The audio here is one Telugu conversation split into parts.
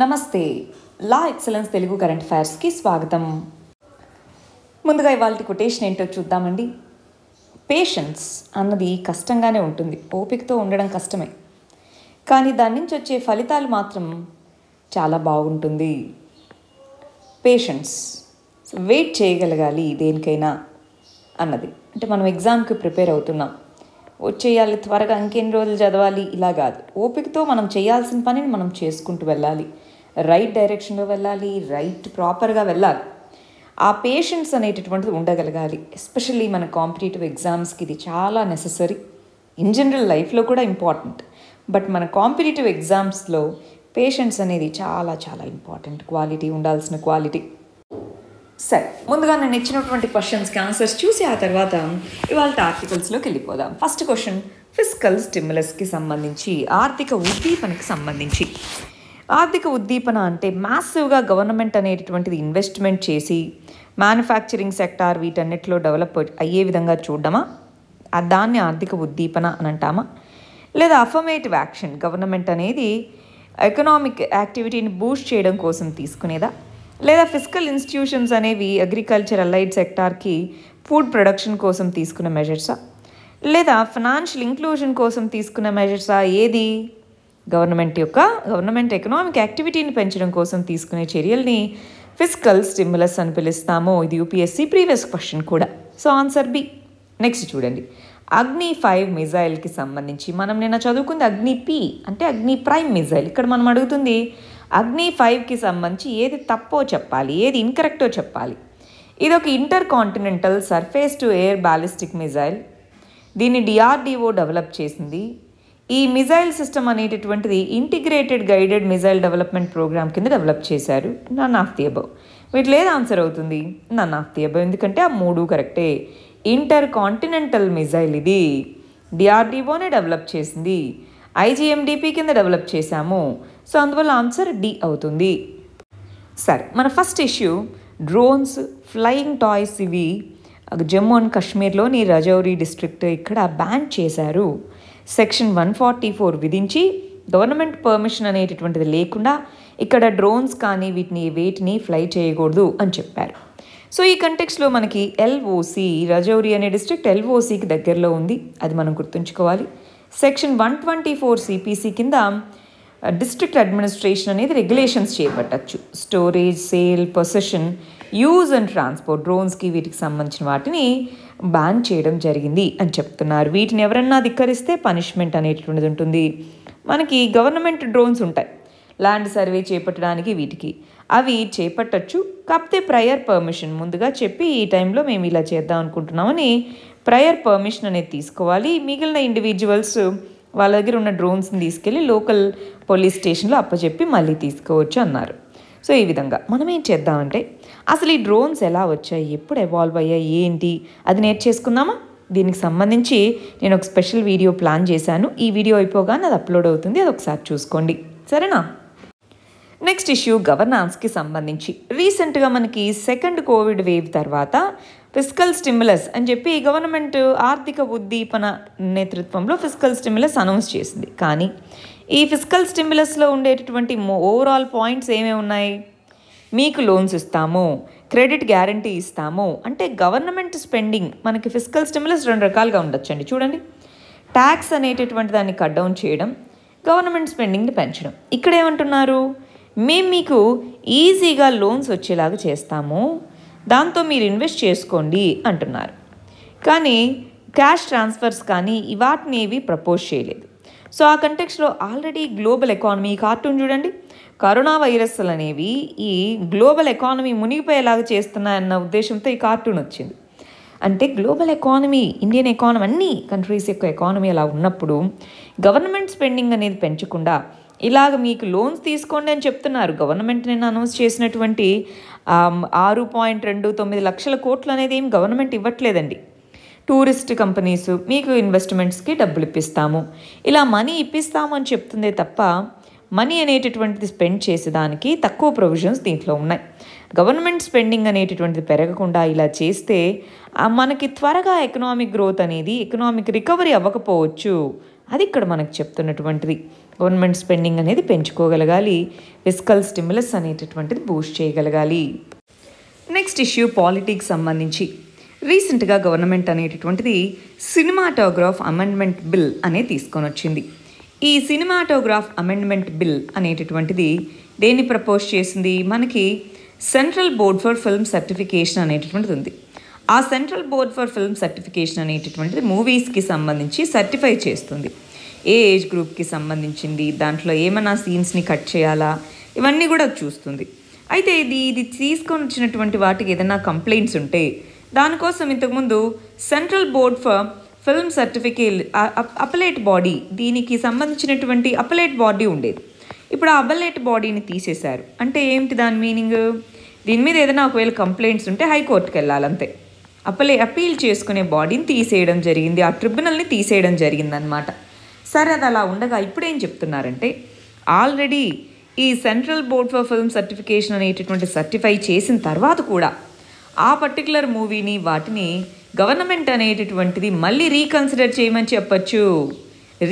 నమస్తే లా ఎక్సలెన్స్ తెలుగు కరెంట్ అఫైర్స్కి స్వాగతం. ముందుగా ఇవాళ కొటేషన్ ఏంటో చూద్దామండి. పేషెన్స్ అన్నది కష్టంగానే ఉంటుంది, ఓపికతో ఉండడం కష్టమే, కానీ దాని నుంచి వచ్చే ఫలితాలు మాత్రం చాలా బాగుంటుంది. పేషెన్స్ వెయిట్ చేయగలగాలి దేనికైనా అన్నది. అంటే మనం ఎగ్జామ్కి ప్రిపేర్ అవుతున్నాం, వచ్చేయాలి త్వరగా, ఇంకెన్ని రోజులు చదవాలి, ఇలా కాదు. ఓపికతో మనం చేయాల్సిన పనిని మనం చేసుకుంటూ వెళ్ళాలి, రైట్ డైరెక్షన్లో వెళ్ళాలి, రైట్ ప్రాపర్గా వెళ్ళాలి. ఆ పేషెన్స్ అనేటటువంటిది ఉండగలగాలి. ఎస్పెషల్లీ మన కాంపిటేటివ్ ఎగ్జామ్స్కి ఇది చాలా నెససరీ, ఇన్ జనరల్ లైఫ్లో కూడా ఇంపార్టెంట్. బట్ మన కాంపిటేటివ్ ఎగ్జామ్స్లో పేషెన్స్ అనేది చాలా చాలా ఇంపార్టెంట్ క్వాలిటీ, ఉండాల్సిన క్వాలిటీ. సరే, ముందుగా నేను ఇచ్చినటువంటి క్వశ్చన్స్కి ఆన్సర్స్ చూసి ఆ తర్వాత ఇవాళ ఆర్టికల్స్లోకి వెళ్ళిపోదాం. ఫస్ట్ క్వశ్చన్ ఫిస్కల్ స్టిమ్యులస్కి సంబంధించి, ఆర్థిక ఉద్దీపనకి సంబంధించి. ఆర్థిక ఉద్దీపన అంటే మ్యాసివ్గా గవర్నమెంట్ అనేటటువంటిది ఇన్వెస్ట్మెంట్ చేసి మ్యానుఫ్యాక్చరింగ్ సెక్టార్ వీటన్నిటిలో డెవలప్ అయ్యే విధంగా చూడడమా, దాన్ని ఆర్థిక ఉద్దీపన అని అంటామా? లేదా అఫర్మేటివ్ యాక్షన్, గవర్నమెంట్ అనేది ఎకనామిక్ యాక్టివిటీని బూస్ట్ చేయడం కోసం తీసుకునేదా? లేదా ఫిస్కల్ ఇన్స్టిట్యూషన్స్ అనేవి అగ్రికల్చర్ అలైడ్ సెక్టార్కి ఫుడ్ ప్రొడక్షన్ కోసం తీసుకున్న మెజర్సా? లేదా ఫైనాన్షియల్ ఇంక్లూజన్ కోసం తీసుకున్న మెజర్సా? ఏది? గవర్నమెంట్ ఎకనామిక్ యాక్టివిటీని పెంచడం కోసం తీసుకునే చర్యల్ని ఫిస్కల్ స్టిమ్యులస్ అని పిలుస్తాము. ఇది యూపీఎస్సీ ప్రీవియస్ క్వశ్చన్ కూడా. So answer B. నెక్స్ట్ చూడండి, అగ్ని 5 మిజైల్కి సంబంధించి. మనం నిన్న చదువుకుంది అగ్ని P అంటే అగ్ని ప్రైమ్ మిజైల్. ఇక్కడ మనం అడుగుతుంది అగ్ని 5కి సంబంధించి ఏది తప్పో చెప్పాలి, ఏది ఇన్కరెక్టో చెప్పాలి. ఇది ఒక intercontinental surface to air ballistic missile. దీన్ని DRDO డెవలప్ చేసింది. ఈ మిజైల్ సిస్టమ్ అనేటటువంటిది integrated guided missile development programme కింద డెవలప్ చేశారు. None of the above. వీటిలో ఏది ఆన్సర్ అవుతుంది? నన్ ఆఫ్ ది అబవ్, ఎందుకంటే ఆ మూడు కరెక్టే. ఇంటర్ కాంటినెంటల్ మిజైల్ ఇది, DRDOనే డెవలప్ చేసింది, IGMDP కింద డెవలప్ చేశాము. సో అందువల్ల ఆన్సర్ D అవుతుంది. సరే, మన first issue drones, flying toys, ఇవి జమ్మూ అండ్ కాశ్మీర్లోని రజౌరీ డిస్ట్రిక్ట్ ఇక్కడ బ్యాన్ చేశారు. సెక్షన్ 144 విధించి గవర్నమెంట్ పర్మిషన్ అనేటటువంటిది లేకుండా ఇక్కడ డ్రోన్స్ కానీ వీటిని ఫ్లై చేయకూడదు అని చెప్పారు. సో ఈ కంటెక్స్లో మనకి LOC, రజౌరీ అనే డిస్ట్రిక్ట్ LOCకి దగ్గరలో ఉంది, అది మనం గుర్తుంచుకోవాలి. సెక్షన్ 124 CPC కింద డిస్ట్రిక్ట్ అడ్మినిస్ట్రేషన్ అనేది రెగ్యులేషన్స్ చేపట్టచ్చు. Storage, sale, possession, use and transport, డ్రోన్స్కి వీటికి సంబంధించిన వాటిని బ్యాన్ చేయడం జరిగింది అని చెప్తున్నారు. వీటిని ఎవరన్నా ధిక్కరిస్తే పనిష్మెంట్ అనేటటువంటిది ఉంటుంది. మనకి గవర్నమెంట్ డ్రోన్స్ ఉంటాయి ల్యాండ్ సర్వే చేపట్టడానికి, వీటికి అవి చేపట్టచ్చు. కాకపోతే ప్రయర్ పర్మిషన్ ముందుగా చెప్పి ఈ టైంలో మేము ఇలా చేద్దాం అనుకుంటున్నామని ప్రయర్ పర్మిషన్ అనేది తీసుకోవాలి. మిగిలిన ఇండివిజువల్స్ వాళ్ళ దగ్గర ఉన్న డ్రోన్స్ని తీసుకెళ్ళి లోకల్ పోలీస్ స్టేషన్లో అప్పచెప్పి మళ్ళీ తీసుకోవచ్చు అన్నారు. సో ఈ విధంగా మనం ఏం చేద్దామంటే అసలు ఈ డ్రోన్స్ ఎలా వచ్చాయి, ఎప్పుడు ఎవాల్వ్ అయ్యాయి, ఏంటి అది నేర్చేసుకుందామా? దీనికి సంబంధించి నేను ఒక స్పెషల్ వీడియో ప్లాన్ చేశాను. ఈ వీడియో అయిపోగానే అది అప్లోడ్ అవుతుంది, అది ఒకసారి చూసుకోండి, సరేనా? నెక్స్ట్ ఇష్యూ గవర్నాన్స్కి సంబంధించి. రీసెంట్గా మనకి సెకండ్ కోవిడ్ వేవ్ తర్వాత ఫిస్కల్ స్టిమ్యులస్ అని చెప్పి గవర్నమెంట్ ఆర్థిక ఉద్దీపన నేతృత్వంలో ఫిస్కల్ స్టిమ్యులస్ అనౌన్స్ చేసింది. కానీ ఈ ఫిస్కల్ స్టిమ్యులస్లో ఉండేటటువంటి ఓవరాల్ పాయింట్స్ ఏమేమి ఉన్నాయి? మీకు లోన్స్ ఇస్తాము, క్రెడిట్ గ్యారంటీ ఇస్తాము. అంటే గవర్నమెంట్ స్పెండింగ్, మనకి ఫిస్కల్ స్టిమ్యులస్ రెండు రకాలుగా ఉండొచ్చండి చూడండి. ట్యాక్స్ అనేటటువంటి దాన్ని కట్ డౌన్ చేయడం, గవర్నమెంట్ స్పెండింగ్ని పెంచడం. ఇక్కడ ఏమంటున్నారు, మేము మీకు ఈజీగా లోన్స్ వచ్చేలాగా చేస్తాము, దాంతో మీరు ఇన్వెస్ట్ చేసుకోండి అంటున్నారు. కానీ క్యాష్ ట్రాన్స్ఫర్స్ కానీ వాటిని ఏవి ప్రపోజ్ చేయలేదు. సో ఆ కంటెక్స్లో ఆల్రెడీ గ్లోబల్ ఎకానమీ, కార్టూన్ చూడండి, కరోనా వైరస్లు అనేవి ఈ గ్లోబల్ ఎకానమీ మునిగిపోయేలాగా చేస్తున్నాయన్న ఉద్దేశంతో ఈ కార్టూన్ వచ్చింది. అంటే గ్లోబల్ ఎకానమీ, ఇండియన్ ఎకానమీ, అన్ని కంట్రీస్ యొక్క ఎకానమీ అలా ఉన్నప్పుడు గవర్నమెంట్ స్పెండింగ్ అనేది పెంచకుండా ఇలాగ మీకు లోన్స్ తీసుకోండి అని చెప్తున్నారు. గవర్నమెంట్ నిన్న అనౌన్స్ చేసినటువంటి 6.29 లక్షల కోట్లు అనేది ఏం గవర్నమెంట్ ఇవ్వట్లేదండి. టూరిస్ట్ కంపెనీస్ మీకు ఇన్వెస్ట్మెంట్స్కి డబ్బులు ఇప్పిస్తాము, ఇలా మనీ ఇప్పిస్తాము అని చెప్తుందే తప్ప మనీ అనేటటువంటిది స్పెండ్ చేసేదానికి తక్కువ ప్రొవిజన్స్ దీంట్లో ఉన్నాయి. గవర్నమెంట్ స్పెండింగ్ అనేటటువంటిది పెరగకుండా ఇలా చేస్తే మనకి త్వరగా ఎకనామిక్ గ్రోత్ అనేది, ఎకనామిక్ రికవరీ అవ్వకపోవచ్చు, అది ఇక్కడ మనకు చెప్తున్నటువంటిది. గవర్నమెంట్ స్పెండింగ్ అనేది పెంచుకోగలగాలి. ఫిస్కల్ స్టిమ్యులస్ అనేటటువంటిది బూస్ట్ చేయగలగాలి. నెక్స్ట్ ఇష్యూ పాలిటిక్స్ సంబంధించి రీసెంట్గా గవర్నమెంట్ అనేటటువంటిది సినిమాటోగ్రాఫ్ అమెండ్మెంట్ బిల్ అనేది తీసుకొని వచ్చింది. ఈ సినిమాటోగ్రాఫ్ అమెండ్మెంట్ బిల్ అనేటటువంటిది దేన్ని ప్రపోజ్ చేసింది? మనకి central board for film certification అనేటటువంటిది ఉంది. ఆ central board for film certification అనేటటువంటిది మూవీస్కి సంబంధించి సర్టిఫై చేస్తుంది. ఏ ఏజ్ గ్రూప్కి సంబంధించింది, దాంట్లో ఏమైనా సీన్స్ని కట్ చేయాలా, ఇవన్నీ కూడా చూస్తుంది. అయితే ఇది తీసుకొని వచ్చినటువంటి వాటికి ఏదైనా కంప్లైంట్స్ ఉంటే దానికోసం ఇంతకుముందు central board for film certificate appellate body, దీనికి సంబంధించినటువంటి అపలేట్ బాడీ ఉండేది. ఇప్పుడు ఆ అపలేట్ బాడీని తీసేశారు. అంటే ఏమిటి దాని మీనింగ్? దీని మీద ఏదైనా ఒకవేళ కంప్లైంట్స్ ఉంటే హైకోర్టుకి వెళ్ళాలంతే. అపీల్ చేసుకునే బాడీని తీసేయడం జరిగింది, ఆ ట్రిబ్యునల్ని తీసేయడం జరిగిందనమాట. సరే, అది అలా ఉండగా ఇప్పుడేం చెప్తున్నారంటే, ఆల్రెడీ ఈ central board for film certification అనేటటువంటి సర్టిఫై చేసిన తర్వాత కూడా ఆ పర్టికులర్ మూవీని వాటిని గవర్నమెంట్ అనేటటువంటిది మళ్ళీ రీకన్సిడర్ చేయమని చెప్పచ్చు,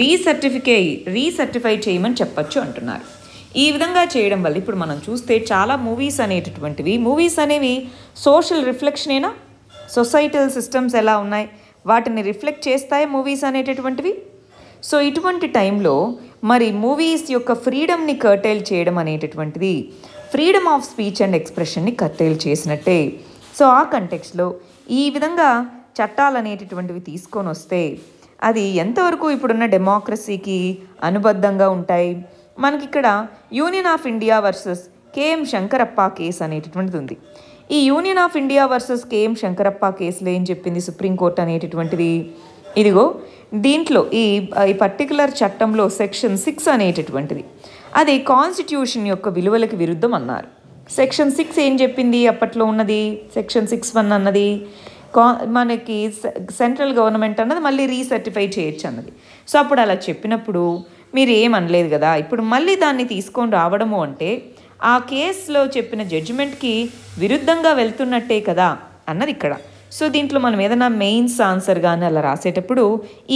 రీసర్టిఫై చేయమని చెప్పచ్చు అంటున్నారు. ఈ విధంగా చేయడం వల్ల ఇప్పుడు మనం చూస్తే చాలా మూవీస్ అనేటటువంటివి, మూవీస్ అనేవి సోషల్ రిఫ్లెక్షనేనా, సొసైటల్ సిస్టమ్స్ ఎలా ఉన్నాయి వాటిని రిఫ్లెక్ట్ చేస్తాయి మూవీస్ అనేటటువంటివి. సో ఇటువంటి టైంలో మరి మూవీస్ యొక్క ఫ్రీడమ్ని కర్టైల్ చేయడం అనేటటువంటిది ఫ్రీడమ్ ఆఫ్ స్పీచ్ అండ్ ఎక్స్ప్రెషన్ని కర్టైల్ చేసినట్టే. సో ఆ కంటెక్స్లో ఈ విధంగా చట్టాలు అనేటటువంటివి తీసుకొని వస్తే అది ఎంతవరకు ఇప్పుడున్న డెమోక్రసీకి అనుబద్ధంగా ఉంటాయి? మనకి ఇక్కడ union of India versus KM Shankarappa case అనేటటువంటిది ఉంది. ఈ union of India versus KM Shankarappa కేసులో ఏం చెప్పింది సుప్రీంకోర్టు అనేటటువంటిది? ఇదిగో దీంట్లో ఈ పర్టికులర్ చట్టంలో సెక్షన్ 6 అనేటటువంటిది, అది కాన్స్టిట్యూషన్ యొక్క విలువలకు విరుద్ధం అన్నారు. సెక్షన్ 6 ఏం చెప్పింది? అప్పట్లో ఉన్నది సెక్షన్ 6(1) అన్నది మనకి సెంట్రల్ గవర్నమెంట్ అన్నది మళ్ళీ రీసర్టిఫై చేయొచ్చు అన్నది. సో అప్పుడు అలా చెప్పినప్పుడు మీరు ఏమనలేదు కదా. ఇప్పుడు మళ్ళీ దాన్ని తీసుకొని రావడము అంటే ఆ కేసులో చెప్పిన జడ్జిమెంట్కి విరుద్ధంగా వెళ్తున్నట్టే కదా అన్నది ఇక్కడ. సో దీంట్లో మనం ఏదైనా మెయిన్స్ ఆన్సర్ కానీ అలా రాసేటప్పుడు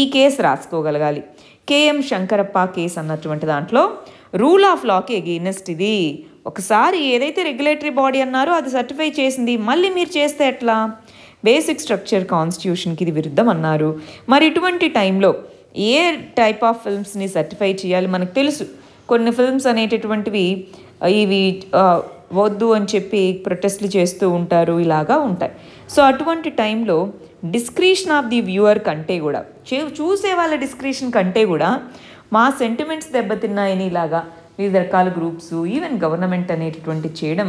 ఈ కేసు రాసుకోగలగాలి. కేఎం శంకరప్ప కేసు అన్నటువంటి దాంట్లో రూల్ ఆఫ్ లాకి అగెయినెస్ట్ ఇది. ఒకసారి ఏదైతే రెగ్యులేటరీ బాడీ అన్నారో అది సర్టిఫై చేసింది, మళ్ళీ మీరు చేస్తే ఎట్లా? బేసిక్ స్ట్రక్చర్ కాన్స్టిట్యూషన్కి ఇది విరుద్ధం అన్నారు. మరి ఇటువంటి టైంలో ఏ టైప్ ఆఫ్ ఫిల్మ్స్ని సర్టిఫై చేయాలి? మనకు తెలుసు కొన్ని ఫిల్మ్స్ అనేటటువంటివి ఇవి వద్దు అని చెప్పి ప్రొటెస్ట్లు చేస్తూ ఉంటారు, ఇలాగా ఉంటాయి. సో అటువంటి టైంలో డిస్క్రిషన్ ఆఫ్ ది వ్యూవర్ కంటే కూడా, చూసే వాళ్ళ డిస్క్రిషన్ కంటే కూడా మా సెంటిమెంట్స్ దెబ్బతిన్నాయని ఇలాగా వివిధ రకాల గ్రూప్స్ ఈవెన్ గవర్నమెంట్ అనేటటువంటి చేయడం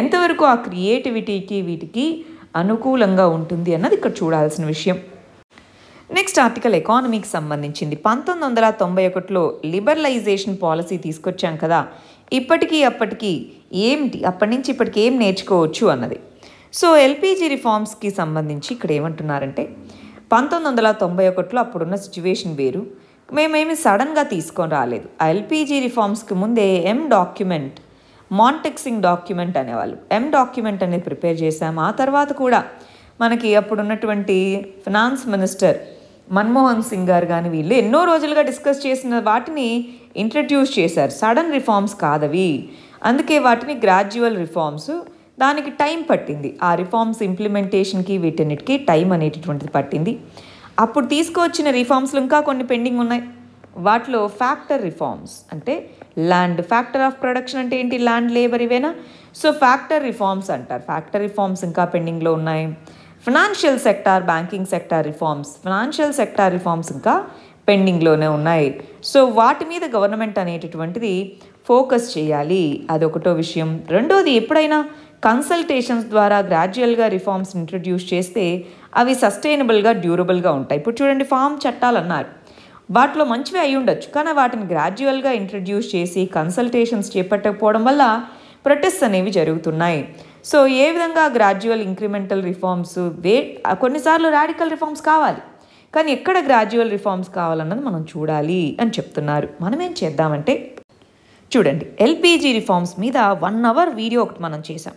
ఎంతవరకు ఆ క్రియేటివిటీకి వీటికి అనుకూలంగా ఉంటుంది అన్నది ఇక్కడ చూడాల్సిన విషయం. నెక్స్ట్ ఆర్టికల్ ఎకానమీకి సంబంధించింది. 1991లో లిబరలైజేషన్ పాలసీ తీసుకొచ్చాం కదా, ఇప్పటికీ ఏమిటి, అప్పటి నుంచి ఇప్పటికి ఏం నేర్చుకోవచ్చు అన్నది. సో ఎల్పిజి రిఫార్మ్స్కి సంబంధించి ఇక్కడ ఏమంటున్నారంటే, 1991లో అప్పుడున్న సిచ్యువేషన్ వేరు, మేమేమి సడన్గా తీసుకొని రాలేదు. ఆ ఎల్పిజి రిఫార్మ్స్కి ముందే మాంటెక్సింగ్ డాక్యుమెంట్ అనేవాళ్ళు, డాక్యుమెంట్ అనేది ప్రిపేర్ చేశాము. ఆ తర్వాత కూడా మనకి అప్పుడున్నటువంటి ఫినాన్స్ మినిస్టర్ మన్మోహన్ సింగ్ గారు కానీ వీళ్ళు ఎన్నో రోజులుగా డిస్కస్ చేసిన వాటిని ఇంట్రడ్యూస్ చేశారు. సడన్ రిఫార్మ్స్ కాదవి, అందుకే వాటిని గ్రాడ్యువల్ రిఫార్మ్స్, దానికి టైం పట్టింది. ఆ రిఫార్మ్స్ ఇంప్లిమెంటేషన్కి వీటన్నిటికీ టైం అనేటటువంటిది పట్టింది. అప్పుడు తీసుకువచ్చిన రిఫార్మ్స్లో ఇంకా కొన్ని పెండింగ్ ఉన్నాయి. వాటిలో ఫ్యాక్టర్ రిఫార్మ్స్, అంటే ల్యాండ్ ఫ్యాక్టర్ ఆఫ్ ప్రొడక్షన్ అంటే ఏంటి, ల్యాండ్ లేబర్ ఇవేనా. సో ఫ్యాక్టర్ రిఫార్మ్స్ అంటారు, ఫ్యాక్టర్ రిఫార్మ్స్ ఇంకా పెండింగ్లో ఉన్నాయి. Financial sector, banking sector reforms, financial sector reforms ఇంకా పెండింగ్లోనే ఉన్నాయి. సో వాటి మీద గవర్నమెంట్ అనేటటువంటిది ఫోకస్ చేయాలి, అదొకటో విషయం. రెండోది, ఎప్పుడైనా కన్సల్టేషన్స్ ద్వారా గ్రాడ్యువల్గా రిఫార్మ్స్ ఇంట్రడ్యూస్ చేస్తే అవి సస్టైనబుల్గా డ్యూరబుల్గా ఉంటాయి. ఇప్పుడు చూడండి, ఫామ్ చట్టాలు అన్నారు, వాటిలో మంచివి అయి ఉండొచ్చు, కానీ వాటిని గ్రాడ్యువల్గా ఇంట్రడ్యూస్ చేసి కన్సల్టేషన్స్ చేపట్టకపోవడం వల్ల ప్రొటెస్ట్స్ అనేవి జరుగుతున్నాయి. సో ఏ విధంగా గ్రాడ్యువల్ ఇంక్రిమెంటల్ రిఫార్మ్స్, కొన్నిసార్లు రాడికల్ రిఫార్మ్స్ కావాలి, కానీ ఎక్కడ గ్రాడ్యువల్ రిఫార్మ్స్ కావాలన్నది మనం చూడాలి అని చెప్తున్నారు. మనం ఏం చేద్దామంటే, చూడండి ఎల్పిజి రిఫార్మ్స్ మీద 1 అవర్ వీడియో ఒకటి మనం చేసాం,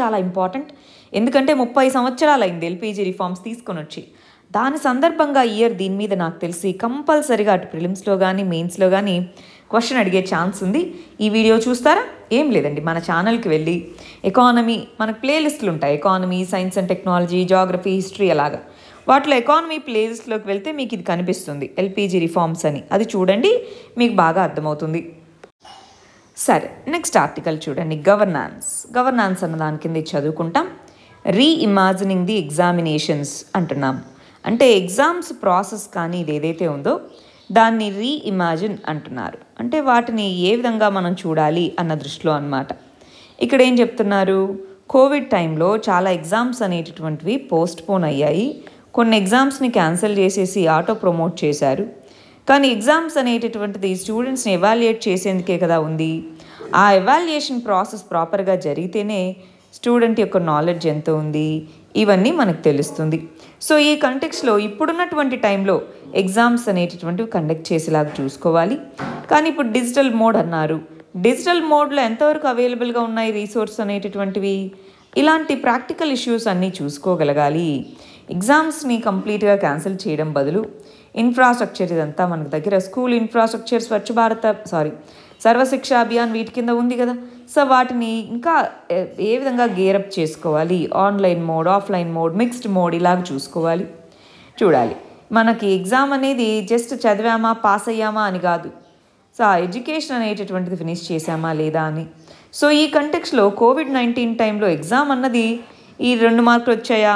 చాలా ఇంపార్టెంట్. ఎందుకంటే 30 సంవత్సరాలు అయింది ఎల్పిజి రిఫార్మ్స్ తీసుకొని వచ్చి. దాని సందర్భంగా ఇయర్ దీని మీద నాకు తెలిసి కంపల్సరీగా అటు ప్రిలిమ్స్లో కానీ మెయిన్స్లో కానీ క్వశ్చన్ అడిగే ఛాన్స్ ఉంది. ఈ వీడియో చూస్తారా? ఏం లేదండి, మన ఛానల్కి వెళ్ళి ఎకానమీ, మనకు ప్లేలిస్టులు ఉంటాయి, economy, science and technology, geography, history, అలాగా. వాటిలో ఎకానమీ ప్లేలిస్ట్లోకి వెళ్తే మీకు ఇది కనిపిస్తుంది, ఎల్పిజీ రిఫార్మ్స్ అని. అది చూడండి, మీకు బాగా అర్థమవుతుంది. సరే, నెక్స్ట్ ఆర్టికల్ చూడండి, గవర్నాన్స్. గవర్నాన్స్ అన్న దాని కింద చదువుకుంటాం. రీఇమాజినింగ్ ది ఎగ్జామినేషన్స్ అంటున్నాం. అంటే ఎగ్జామ్స్ ప్రాసెస్ కానీ ఇది ఏదైతే ఉందో దాన్ని రీఇమాజిన్ అంటున్నారు. అంటే వాటిని ఏ విధంగా మనం చూడాలి అన్న దృష్టిలో అన్నమాట. ఇక్కడ ఏం చెప్తున్నారు, కోవిడ్ టైంలో చాలా ఎగ్జామ్స్ అనేటటువంటివి పోస్ట్పోన్ అయ్యాయి, కొన్ని ఎగ్జామ్స్ని క్యాన్సిల్ చేసేసి ఆటో ప్రమోట్ చేశారు. కానీ ఎగ్జామ్స్ అనేటటువంటిది స్టూడెంట్స్ని ఎవాల్యుయేట్ చేసేందుకే కదా ఉంది. ఆ ఎవాల్యుయేషన్ ప్రాసెస్ ప్రాపర్గా జరిగితేనే స్టూడెంట్ యొక్క నాలెడ్జ్ ఎంత ఉంది ఇవన్నీ మనకు తెలుస్తుంది. సో ఈ కంటెక్స్లో ఇప్పుడున్నటువంటి టైంలో ఎగ్జామ్స్ అనేటటువంటివి కండక్ట్ చేసేలాగా చూసుకోవాలి. కానీ ఇప్పుడు డిజిటల్ మోడ్ అన్నారు. డిజిటల్ మోడ్లో ఎంతవరకు అవైలబుల్గా ఉన్నాయి రీసోర్స్ అనేటటువంటివి? ఇలాంటి ప్రాక్టికల్ ఇష్యూస్ అన్నీ చూసుకోగలగాలి. ఎగ్జామ్స్ని కంప్లీట్గా క్యాన్సిల్ చేయడం బదులు ఇన్ఫ్రాస్ట్రక్చర్ ఇదంతా మనకు దగ్గర, స్కూల్ ఇన్ఫ్రాస్ట్రక్చర్, స్వచ్ఛ భారత్, సర్వశిక్ష అభియాన్, వీటి కింద ఉంది కదా. సో వాటిని ఇంకా ఏ విధంగా గేరప్ చేసుకోవాలి, online mode, offline mode, mixed mode, ఇలాగ చూసుకోవాలి, చూడాలి. మనకి ఎగ్జామ్ అనేది జస్ట్ చదివామా పాస్ అయ్యామా అని కాదు, సో ఆ ఎడ్యుకేషన్ అనేటటువంటిది ఫినిష్ చేసామా లేదా అని. సో ఈ కంటెక్స్లో COVID-19 టైంలో ఎగ్జామ్ అన్నది ఈ 2 మార్కులు వచ్చాయా,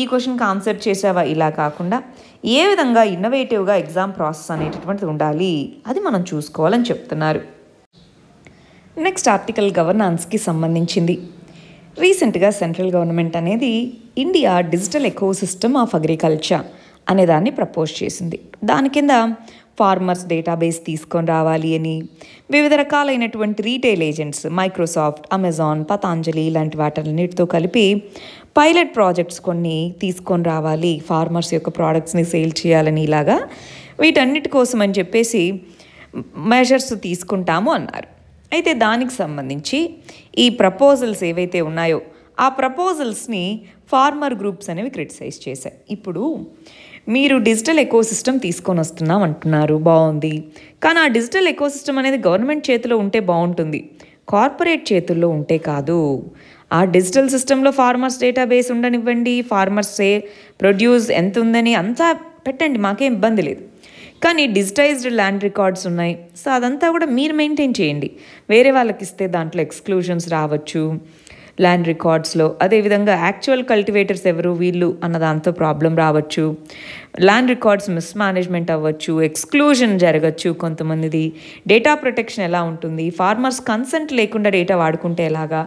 ఈ క్వశ్చన్కి ఆన్సర్ చేసావా, ఇలా కాకుండా ఏ విధంగా ఇన్నోవేటివ్గా ఎగ్జామ్ ప్రాసెస్ అనేటటువంటిది ఉండాలి, అది మనం చూసుకోవాలని చెప్తున్నారు. నెక్స్ట్ ఆర్టికల్ గవర్నాన్స్కి సంబంధించింది. రీసెంట్గా సెంట్రల్ గవర్నమెంట్ అనేది India digital ecosystem of agriculture అనేదాన్ని ప్రపోజ్ చేసింది. దాని కింద ఫార్మర్స్ డేటాబేస్ తీసుకొని రావాలి అని, వివిధ రకాలైనటువంటి retail agents, Microsoft, Amazon, Patanjali ఇలాంటి వాటన్నిటితో కలిపి పైలట్ ప్రాజెక్ట్స్ కొన్ని తీసుకొని రావాలి, ఫార్మర్స్ యొక్క ప్రోడక్ట్స్ని సేల్ చేయాలని, ఇలాగా వీటన్నిటి కోసం అని చెప్పేసి మెజర్స్ తీసుకుంటాము అన్నారు. అయితే దానికి సంబంధించి ఈ ప్రపోజల్స్ ఏవైతే ఉన్నాయో ఆ ప్రపోజల్స్ని ఫార్మర్ గ్రూప్స్ అనేవి క్రిటిసైజ్ చేశాయి. ఇప్పుడు మీరు డిజిటల్ ఎకోసిస్టమ్ తీసుకొని వస్తున్నాం అంటున్నారు, బాగుంది. కానీ ఆ డిజిటల్ ఎకోసిస్టమ్ అనేది గవర్నమెంట్ చేతిలో ఉంటే బాగుంటుంది, కార్పొరేట్ చేతుల్లో ఉంటే కాదు. ఆ డిజిటల్ సిస్టంలో ఫార్మర్స్ డేటాబేస్ ఉండనివ్వండి, ఫార్మర్సే ప్రొడ్యూస్ ఎంత ఉందని అంతా పెట్టండి, మాకేం ఇబ్బంది లేదు. కానీ డిజిటైజ్డ్ ల్యాండ్ రికార్డ్స్ ఉన్నాయి, సో అదంతా కూడా మీరు మెయింటైన్ చేయండి. వేరే వాళ్ళకి ఇస్తే దాంట్లో ఎక్స్క్లూషన్స్ రావచ్చు ల్యాండ్ రికార్డ్స్లో, అదేవిధంగా యాక్చువల్ కల్టివేటర్స్ ఎవరు వీళ్ళు అన్న దాంతో ప్రాబ్లం రావచ్చు, ల్యాండ్ రికార్డ్స్ మిస్మేనేజ్మెంట్ అవ్వచ్చు, ఎక్స్క్లూజన్ జరగచ్చు కొంతమందిది, డేటా ప్రొటెక్షన్ ఎలా ఉంటుంది, ఫార్మర్స్ కన్సెంట్ లేకుండా డేటా వాడుకుంటే ఎలాగా,